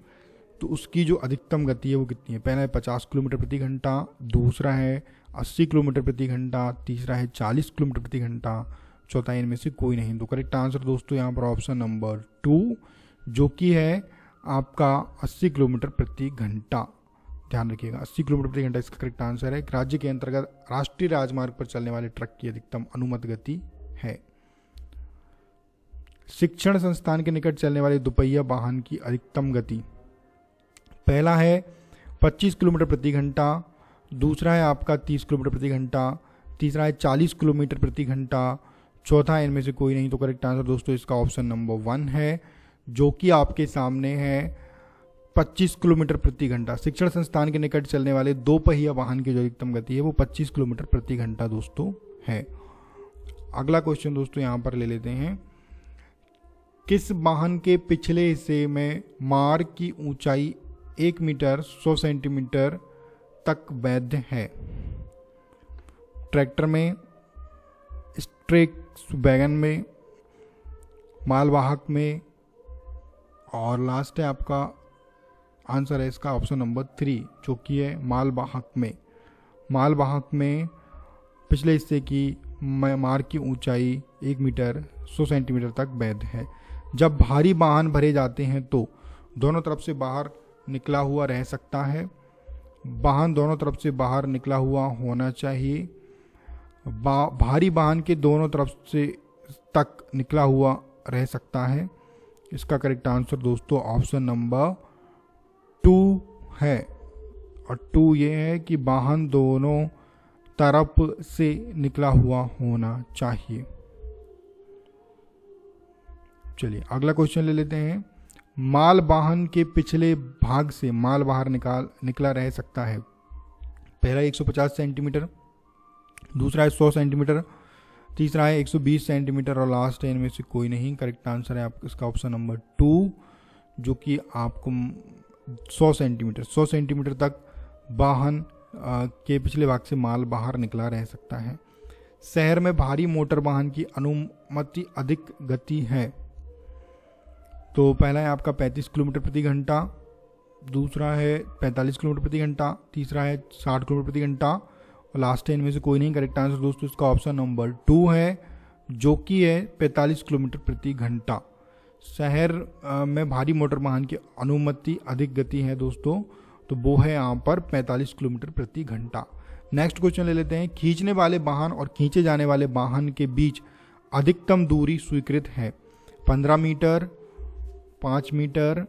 तो उसकी जो अधिकतम गति है वो कितनी है? पहला है पचास किलोमीटर प्रति घंटा, दूसरा है अस्सी किलोमीटर प्रति घंटा, तीसरा है चालीस किलोमीटर प्रति घंटा, चौथा इनमें से कोई नहीं। तो करेक्ट आंसर दोस्तों यहाँ पर ऑप्शन नंबर टू जो कि है आपका अस्सी किलोमीटर प्रति घंटा। ध्यान रखिएगा अस्सी किलोमीटर प्रति घंटा इसका करेक्ट आंसर है। राज्य के अंतर्गत राष्ट्रीय राजमार्ग पर चलने वाले ट्रक की अधिकतम अनुमत गति है। शिक्षण संस्थान के निकट चलने वाले दोपहिया वाहन की अधिकतम गति, पहला है पच्चीस किलोमीटर प्रति घंटा, दूसरा है आपका तीस किलोमीटर प्रति घंटा, तीसरा है चालीस किलोमीटर प्रति घंटा, चौथा इनमें से कोई नहीं। तो करेक्ट आंसर दोस्तों इसका ऑप्शन नंबर वन है जो कि आपके सामने है पच्चीस किलोमीटर प्रति घंटा। शिक्षण संस्थान के निकट चलने वाले दो पहिया वाहन की जो अधिकतम गति है वो पच्चीस किलोमीटर प्रति घंटा दोस्तों है। अगला क्वेश्चन दोस्तों यहाँ पर ले लेते हैं। किस वाहन के पिछले हिस्से में मार्ग की ऊंचाई एक मीटर सौ सेंटीमीटर तक वैध है? ट्रैक्टर में, स्ट्रेक्स वैगन में, मालवाहक में, और लास्ट है आपका आंसर है इसका ऑप्शन नंबर थ्री जो कि है मालवाहक में। मालवाहक में पिछले हिस्से की मार्ग की ऊंचाई एक मीटर सौ सेंटीमीटर तक वैध है। जब भारी वाहन भरे जाते हैं तो दोनों तरफ से बाहर निकला हुआ रह सकता है। वाहन दोनों तरफ से बाहर निकला हुआ होना चाहिए। बा, भारी वाहन के दोनों तरफ से तक निकला हुआ रह सकता है। इसका करेक्ट आंसर दोस्तों ऑप्शन नंबर टू है। और टू ये है कि वाहन दोनों तरफ से निकला हुआ होना चाहिए। चलिए अगला क्वेश्चन ले लेते हैं। माल वाहन के पिछले भाग से माल बाहर निकाल निकला रह सकता है। पहला एक सौ पचास सेंटीमीटर, दूसरा है सौ सेंटीमीटर, तीसरा है एक सौ बीस सेंटीमीटर, और लास्ट है इनमें से कोई नहीं। करेक्ट आंसर है आपका इसका ऑप्शन नंबर टू जो कि आपको सौ सेंटीमीटर सौ सेंटीमीटर तक वाहन के पिछले भाग से माल बाहर निकला रह सकता है। शहर में भारी मोटर वाहन की अनुमति अधिक गति है। तो पहला है आपका पैंतीस किलोमीटर प्रति घंटा, दूसरा है पैंतालीस किलोमीटर प्रति घंटा, तीसरा है साठ किलोमीटर प्रति घंटा, और लास्ट है इनमें से कोई नहीं। करेक्ट आंसर दोस्तों इसका ऑप्शन नंबर टू है जो कि है पैंतालीस किलोमीटर प्रति घंटा। शहर में भारी मोटर वाहन की अनुमति अधिक गति है दोस्तों, तो वो है यहाँ पर पैंतालीस किलोमीटर प्रति घंटा। नेक्स्ट क्वेश्चन ले लेते हैं। खींचने वाले वाहन और खींचे जाने वाले वाहन के बीच अधिकतम दूरी स्वीकृत है। पंद्रह मीटर, पाँच मीटर,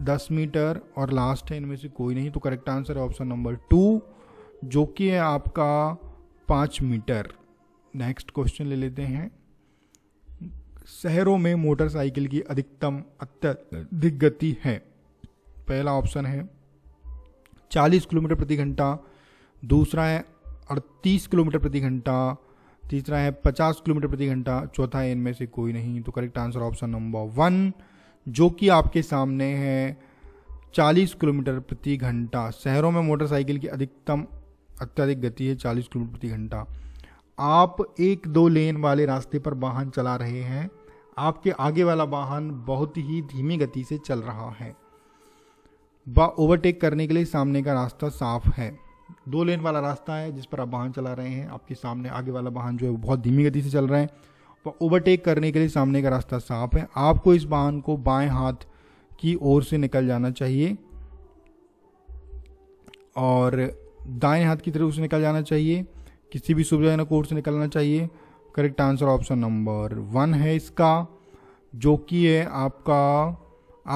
दस मीटर, और लास्ट है इनमें से कोई नहीं। तो करेक्ट आंसर है ऑप्शन नंबर टू जो कि है आपका पाँच मीटर। नेक्स्ट क्वेश्चन ले लेते हैं। शहरों में मोटरसाइकिल की अधिकतम अत्यधिक गति है। पहला ऑप्शन है चालीस किलोमीटर प्रति घंटा, दूसरा है अड़तीस किलोमीटर प्रति घंटा, तीसरा है पचास किलोमीटर प्रति घंटा, चौथा है इनमें से कोई नहीं। तो correct answer option number one जो कि आपके सामने है चालीस किलोमीटर प्रति घंटा। शहरों में मोटरसाइकिल की अधिकतम अत्यधिक गति है चालीस किलोमीटर प्रति घंटा। आप एक दो लेन वाले रास्ते पर वाहन चला रहे हैं, आपके आगे वाला वाहन बहुत ही धीमी गति से चल रहा है, व ओवरटेक करने के लिए सामने का रास्ता साफ है। दो लेन वाला रास्ता है जिस पर आप वाहन चला रहे हैं, आपके सामने आगे वाला वाहन जो है वो बहुत धीमी गति से चल रहा है, व ओवरटेक करने के लिए सामने का रास्ता साफ है। आपको इस वाहन को बाएं हाथ की ओर से निकल जाना चाहिए और दाएं हाथ की तरफ से निकल जाना चाहिए, किसी भी सुविधाजनक ओर से निकलना चाहिए। Correct answer option number one है इसका, जो कि है आपका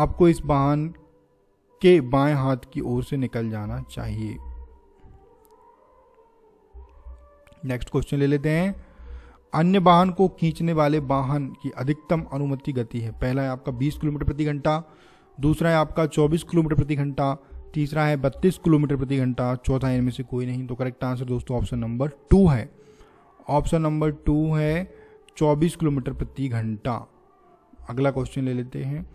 आपको इस वाहन के बाएं हाथ की ओर से निकल जाना चाहिए। नेक्स्ट क्वेश्चन ले लेते हैं। अन्य वाहन को खींचने वाले वाहन की अधिकतम अनुमति गति है। पहला है आपका बीस किलोमीटर प्रति घंटा, दूसरा है आपका चौबीस किलोमीटर प्रति घंटा, तीसरा है बत्तीस किलोमीटर प्रति घंटा, चौथा इनमें से कोई नहीं। तो करेक्ट आंसर दोस्तों ऑप्शन नंबर टू है, ऑप्शन नंबर टू है चौबीस किलोमीटर प्रति घंटा। अगला क्वेश्चन ले लेते हैं।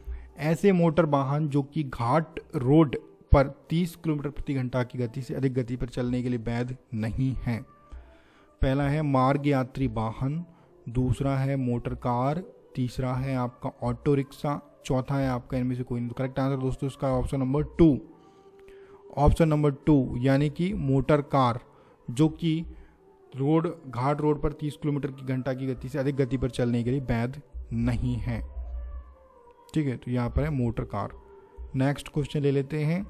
ऐसे मोटर वाहन जो कि घाट रोड पर तीस किलोमीटर प्रति घंटा की गति से अधिक गति पर चलने के लिए वैध नहीं है। पहला है मार्ग यात्री वाहन, दूसरा है मोटर कार, तीसरा है आपका ऑटो रिक्शा, चौथा है आपका इनमें से कोई नहीं। तो करेक्ट आंसर दोस्तों इसका option number two, option number two यानी कि मोटर कार, जो कि रोड घाट रोड पर तीस किलोमीटर की घंटा की गति से अधिक गति पर चलने के लिए वैध नहीं है। ठीक है, तो यहाँ पर है मोटर कार। नेक्स्ट क्वेश्चन ले लेते हैं।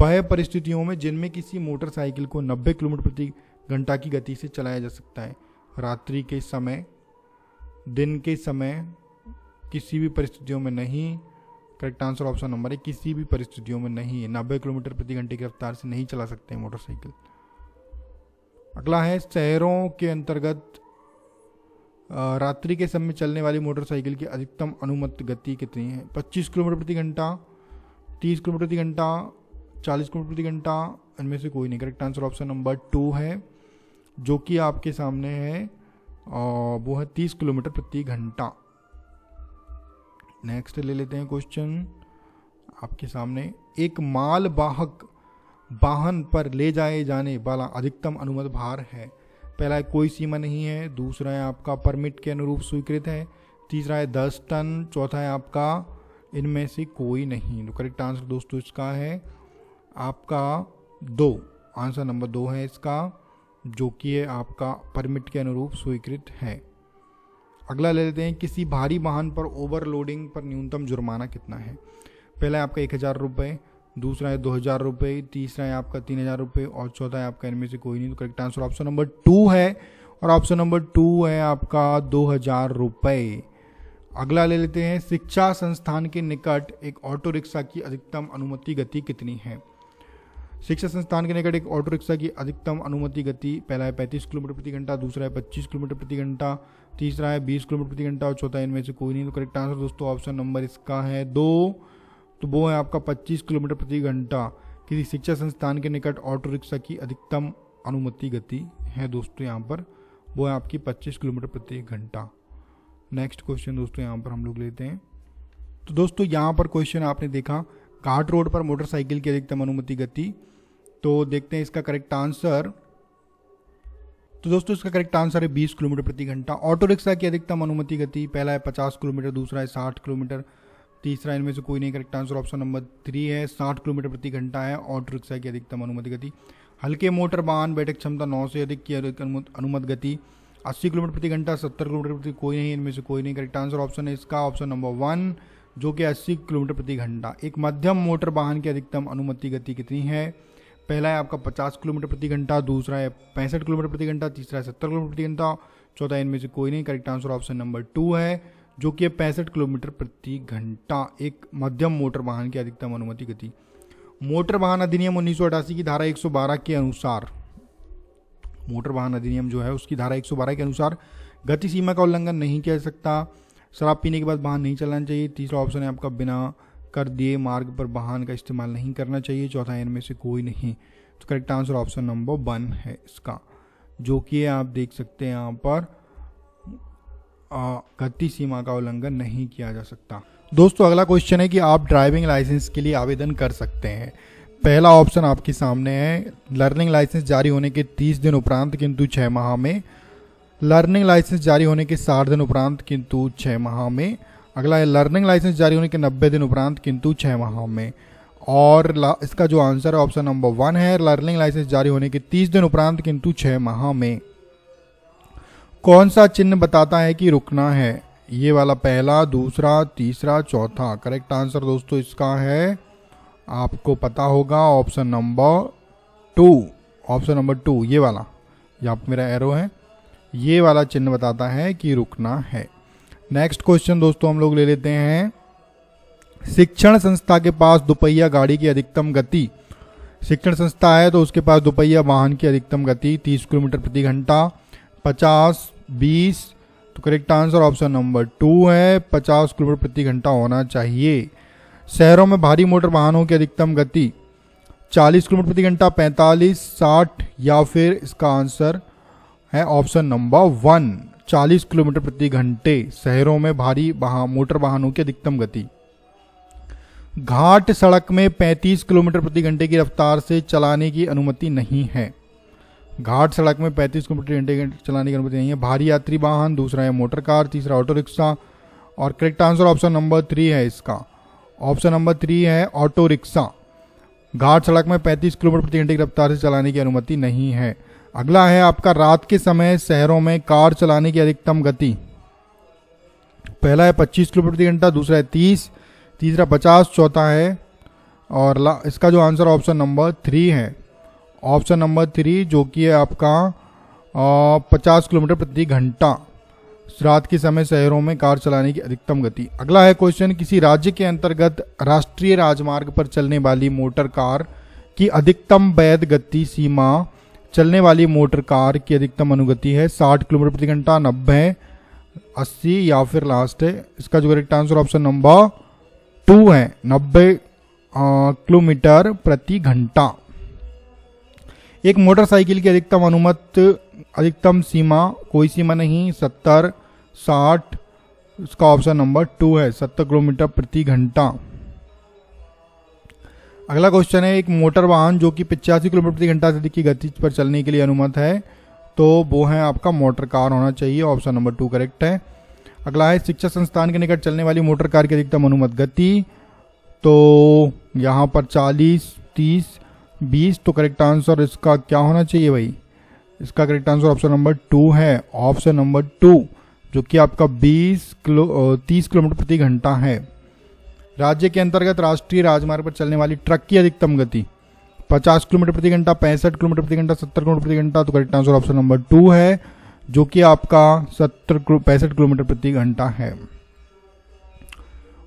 वह परिस्थितियों में जिनमें किसी मोटरसाइकिल को नब्बे किलोमीटर प्रति घंटा की गति से चलाया जा सकता है, रात्रि के समय, दिन के समय, किसी भी परिस्थितियों में नहीं। करेक्ट आंसर ऑप्शन नंबर है किसी भी परिस्थितियों में नहीं, नब्बे किलोमीटर प्रति घंटे की रफ्तार से नहीं चला सकते मोटरसाइकिल। अगला है शहरों के अंतर्गत रात्रि के समय चलने वाली मोटरसाइकिल की अधिकतम अनुमत गति कितनी है। पच्चीस किलोमीटर प्रति घंटा, तीस किलोमीटर प्रति घंटा, चालीस किलोमीटर प्रति घंटा, इनमें से कोई नहीं। Correct answer option number two है जो कि आपके सामने है, वो है तीस किलोमीटर प्रति घंटा। नेक्स्ट ले लेते हैं क्वेश्चन आपके सामने। एक मालवाहक वाहन पर ले जाए जाने वाला अधिकतम अनुमत भार है। पहला है कोई सीमा नहीं है, दूसरा है आपका परमिट के अनुरूप स्वीकृत है, तीसरा है दस टन, चौथा है आपका इनमें से कोई नहीं। तो करेक्ट आंसर दोस्तों इसका है आपका दो, आंसर नंबर दो है इसका, जो कि है आपका परमिट के अनुरूप स्वीकृत है। अगला ले लेते हैं। किसी भारी वाहन पर ओवरलोडिंग पर न्यूनतम जुर्माना कितना है। पहला है आपका एक हज़ार रुपये, दूसरा है दो हज़ार रुपये, तीसरा है आपका तीन हज़ार रुपये, और चौथा है आपका इनमें से कोई नहीं। तो correct answer option number two है और ऑप्शन नंबर टू है आपका दो हज़ार रुपये। अगला ले लेते हैं। शिक्षा संस्थान के निकट एक ऑटो रिक्शा की अधिकतम अनुमति गति कितनी है। शिक्षा संस्थान के निकट एक ऑटो रिक्शा की अधिकतम अनुमति गति, पहला है पैंतीस किलोमीटर प्रति घंटा, दूसरा है पच्चीस किलोमीटर प्रति घंटा, तीसरा है बीस किलोमीटर प्रति घंटा, और चौथा इनमें से कोई नहीं। तो करेक्ट आंसर दोस्तों ऑप्शन नंबर इसका है दो, तो वो है आपका पच्चीस किलोमीटर प्रति घंटा। किसी शिक्षा संस्थान के निकट ऑटो रिक्शा की अधिकतम अनुमति गति है दोस्तों यहाँ पर, वो है आपकी पच्चीस किलोमीटर प्रति घंटा। नेक्स्ट क्वेश्चन दोस्तों यहाँ पर हम लोग लेते हैं। तो दोस्तों यहाँ पर क्वेश्चन आपने देखा, घाट रोड पर मोटरसाइकिल की अधिकतम अनुमति गति। तो देखते हैं इसका करेक्ट आंसर। तो दोस्तों इसका करेक्ट आंसर है बीस किलोमीटर प्रति घंटा। ऑटो रिक्शा की अधिकतम अनुमति गति, पहला है पचास किलोमीटर, दूसरा है साठ किलोमीटर, तीसरा इनमें से कोई नहीं। Correct answer option number three है, साठ किलोमीटर प्रति घंटा है ऑटो रिक्शा की अधिकतम अनुमति गति। हल्के मोटर वाहन बैठक क्षमता नौ से अधिक की अनुमत गति अस्सी किलोमीटर प्रति घंटा, सत्तर किलोमीटर प्रति कोई नहीं, इनमें से कोई नहीं। करेक्ट आंसर ऑप्शन है इसका ऑप्शन नंबर वन जो कि अस्सी किलोमीटर प्रति घंटा। एक मध्यम मोटर वाहन की अधिकतम अनुमति गति कितनी है। पहला है आपका पचास किलोमीटर प्रति घंटा, दूसरा है पैंसठ किलोमीटर प्रति घंटा, तीसरा है सत्तर किलोमीटर प्रति घंटा, चौथा इनमें से कोई नहीं। Correct answer option number two है जो कि पैंसठ किलोमीटर प्रति घंटा एक मध्यम मोटर वाहन की अधिकतम अनुमति गति। मोटर वाहन अधिनियम उन्नीस सौ अठासी की धारा एक सौ बारह के अनुसार, मोटर वाहन अधिनियम जो है उसकी धारा एक सौ बारह के अनुसार गति सीमा का उल्लंघन नहीं किया जा सकता। शराब पीने के बाद वाहन नहीं चलाना चाहिए। तीसरा ऑप्शन है आपका बिना कर दिए मार्ग पर वाहन का इस्तेमाल नहीं करना चाहिए, चौथा इनमें से कोई नहीं। तो correct answer option number one है इसका। जो कि आप देख सकते हैं यहाँ पर गति सीमा का उल्लंघन नहीं किया जा सकता। दोस्तों अगला क्वेश्चन है कि आप ड्राइविंग लाइसेंस के लिए आवेदन कर सकते हैं। पहला ऑप्शन आपके सामने है लर्निंग लाइसेंस जारी होने के तीस दिन उपरांत किंतु छः माह में, लर्निंग लाइसेंस जारी होने के साठ दिन उपरांत किंतु छः माह में, अगला है लर्निंग लाइसेंस जारी होने के नब्बे दिन उपरांत किंतु छः माह में, और इसका जो आंसर है ऑप्शन नंबर वन है लर्निंग लाइसेंस जारी होने के तीस दिन उपरांत किंतु छः माह में। कौन सा चिन्ह बताता है कि रुकना है? ये वाला पहला, दूसरा, तीसरा, चौथा। करेक्ट आंसर दोस्तों इसका है, आपको पता होगा, option number two. Option number two ये वाला, यहाँ पर मेरा एरो है, ये वाला चिन्ह बताता है कि रुकना है। नेक्स्ट क्वेश्चन दोस्तों हम लोग ले लेते हैं, शिक्षण संस्था के पास दोपहिया गाड़ी की अधिकतम गति, शिक्षण संस्था है तो उसके पास दोपहिया वाहन की अधिकतम गति तीस किलोमीटर प्रति घंटा, पचास, बीस, तो correct answer option number two है, पचास किलोमीटर प्रति घंटा होना चाहिए। शहरों में भारी मोटर वाहनों की अधिकतम गति चालीस किलोमीटर प्रति घंटा, पैंतालीस, साठ, या फिर इसका आंसर है ऑप्शन नंबर वन, चालीस किलोमीटर प्रति घंटे शहरों में भारी वाहन मोटर वाहनों की अधिकतम गति। घाट सड़क में पैंतीस किलोमीटर प्रति घंटे की रफ्तार से चलाने की अनुमति नहीं है, घाट सड़क में पैंतीस किलोमीटर प्रति घंटे चलाने की अनुमति नहीं है। भारी यात्री वाहन, दूसरा है मोटर कार, तीसरा ऑटो रिक्शा, और correct answer option number three है इसका, ऑप्शन नंबर थ्री है ऑटो रिक्शा। घाट सड़क में पैंतीस किलोमीटर प्रति घंटे की रफ्तार से चलाने की अनुमति नहीं है। अगला है आपका रात के समय शहरों में कार चलाने की अधिकतम गति, पहला है पच्चीस किलोमीटर प्रति घंटा, दूसरा है तीस, तीसरा पचास, चौथा है और ला, इसका जो आंसर ऑप्शन नंबर थ्री है, ऑप्शन नंबर थ्री जो कि है आपका आ, पचास किलोमीटर प्रति घंटा रात के समय शहरों में कार चलाने की अधिकतम गति। अगला है क्वेश्चन, किसी राज्य के अंतर्गत राष्ट्रीय राजमार्ग पर चलने वाली मोटर कार की अधिकतम वैध गति सीमा, चलने वाली मोटर कार की अधिकतम अनुगति है साठ किलोमीटर प्रति घंटा, नब्बे, अस्सी, या फिर लास्ट है इसका जो correct answer option number two है, नब्बे किलोमीटर प्रति घंटा। एक मोटरसाइकिल की अधिकतम अनुमत अधिकतम सीमा, कोई सीमा नहीं, सत्तर, साठ, इसका ऑप्शन नंबर टू है, सत्तर किलोमीटर प्रति घंटा। अगला क्वेश्चन है, एक मोटर वाहन जो कि पचासी किलोमीटर प्रति घंटा से अधिक की गति पर चलने के लिए अनुमत है तो वो है आपका मोटर कार होना चाहिए, ऑप्शन नंबर टू करेक्ट है। अगला है, शिक्षा संस्थान के निकट चलने वाली मोटर कार की अधिकतम अनुमत गति, तो यहाँ पर चालीस, तीस, बीस, तो करेक्ट आंसर इसका क्या होना चाहिए भाई? इसका correct answer option number two है, ऑप्शन नंबर टू जो कि आपका बीस किलो तीस किलोमीटर प्रति घंटा है। राज्य के अंतर्गत राष्ट्रीय राजमार्ग पर चलने वाली ट्रक की अधिकतम गति पचास किलोमीटर प्रति घंटा, पैंसठ किलोमीटर प्रति घंटा, सत्तर किलोमीटर प्रति घंटा, तो correct answer option number two है जो कि आपका सत्तर पैंसठ किलोमीटर प्रति घंटा है।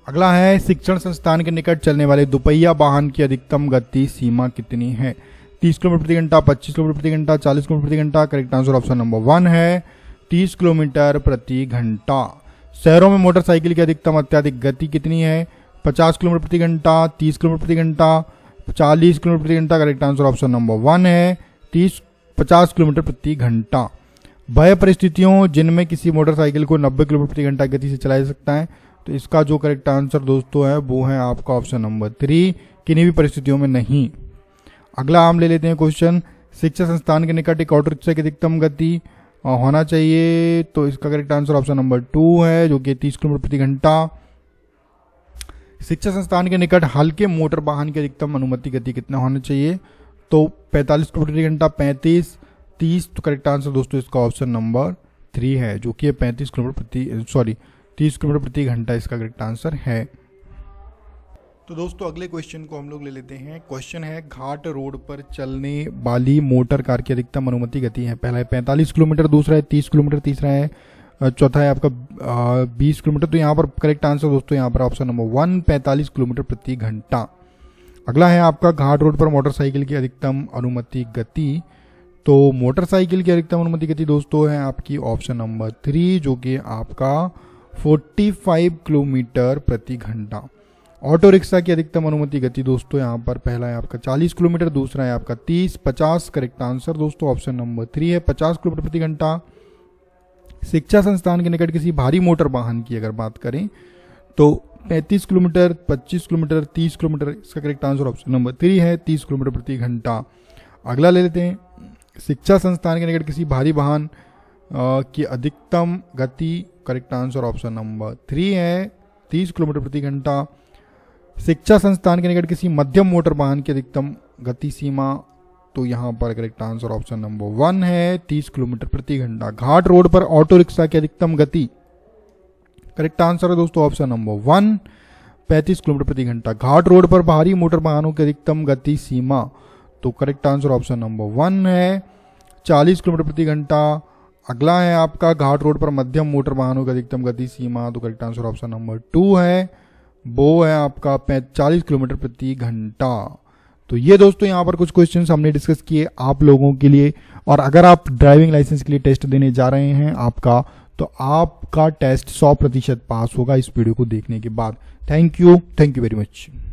अगला है, शिक्षण संस्थान के निकट चलने वाले दोपहिया वाहन की अधिकतम गति सीमा कितनी है? तीस किलोमीटर प्रति घंटा, पच्चीस किलोमीटर प्रति घंटा, चालीस किलोमीटर प्रति घंटा, correct answer option number one है, तीस किलोमीटर प्रति घंटा। शहरों में मोटरसाइकिल की अधिकतम अत्याधिक गति कितनी है? पचास किलोमीटर प्रति घंटा, तीस किलोमीटर प्रति घंटा, चालीस किलोमीटर प्रति घंटा, correct answer option number one है, तीस पचास किलोमीटर प्रति घंटा। भय परिस्थितियों जिनमें किसी मोटरसाइकिल को नब्बे किलोमीटर प्रति घंटा गति से चलाया जा सकता है, तो इसका जो करेक्ट आंसर दोस्तों है वो है आपका ऑप्शन नंबर थ्री, किन्हीं भी परिस्थितियों में नहीं। अगला हम ले लेते हैं क्वेश्चन, शिक्षा संस्थान के निकट एक ऑटो रिक्शा की अधिकतम गति होना चाहिए, तो इसका correct answer option number two है जो कि तीस किलोमीटर प्रति घंटा। शिक्षा संस्थान के निकट हल्के मोटर वाहन की अधिकतम अनुमति गति कितना होना चाहिए? तो पैंतालीस किलोमीटर प्रति घंटा, पैंतीस, तीस, तो करेक्ट आंसर दोस्तों इसका ऑप्शन नंबर थ्री है जो कि पैंतीस किलोमीटर प्रति सॉरी तीस किलोमीटर प्रति घंटा इसका करेक्ट आंसर है। तो दोस्तों अगले क्वेश्चन को हम लोग ले लेते हैं। क्वेश्चन है, घाट रोड पर चलने वाली मोटर कार की अधिकतम अनुमति गति है, पहला है पैंतालीस किलोमीटर, दूसरा है तीस किलोमीटर, तीसरा है चौथा है आपका बीस किलोमीटर, तो यहाँ पर करेक्ट आंसर दोस्तों यहाँ पर ऑप्शन नंबर वन पैंतालीस किलोमीटर प्रति घंटा। अगला है आपका, घाट रोड पर मोटरसाइकिल की अधिकतम अनुमति गति, तो मोटरसाइकिल की अधिकतम अनुमति गति दोस्तों है आपकी ऑप्शन नंबर थ्री जो कि आपका पैंतालीस किलोमीटर प्रति घंटा। ऑटो रिक्शा की अधिकतम अनुमति गति दोस्तों यहाँ पर पहला है आपका चालीस किलोमीटर, दूसरा है आपका तीस, पचास करेक्ट आंसर दोस्तों ऑप्शन नंबर थ्री है पचास किलोमीटर प्रति घंटा। शिक्षा संस्थान के निकट किसी भारी मोटर वाहन की अगर बात करें तो पैंतीस किलोमीटर, पच्चीस किलोमीटर, तीस किलोमीटर, इसका correct answer option number three है तीस किलोमीटर प्रति घंटा। अगला ले लेते हैं, शिक्षा संस्थान के निकट किसी भारी वाहन की अधिकतम गति, correct answer option number three है तीस किलोमीटर प्रति घंटा। शिक्षा संस्थान के निकट किसी मध्यम मोटर वाहन की अधिकतम गति सीमा, तो यहाँ पर correct answer option number one है तीस किलोमीटर प्रति घंटा। घाट रोड पर ऑटो रिक्शा की अधिकतम गति, करेक्ट आंसर है दोस्तों ऑप्शन नंबर वन पैंतीस किलोमीटर प्रति घंटा। घाट रोड पर भारी मोटर वाहनों की अधिकतम गति सीमा, तो correct answer option number one है चालीस किलोमीटर प्रति घंटा। अगला है आपका घाट रोड पर मध्यम मोटर वाहनों की अधिकतम गति सीमा, तो correct answer option number two है वो है आपका पैंतालीस किलोमीटर प्रति घंटा। तो ये दोस्तों यहाँ पर कुछ क्वेश्चंस हमने डिस्कस किए आप लोगों के लिए, और अगर आप ड्राइविंग लाइसेंस के लिए टेस्ट देने जा रहे हैं आपका, तो आपका टेस्ट सौ प्रतिशत पास होगा इस वीडियो को देखने के बाद। Thank you, thank you very much.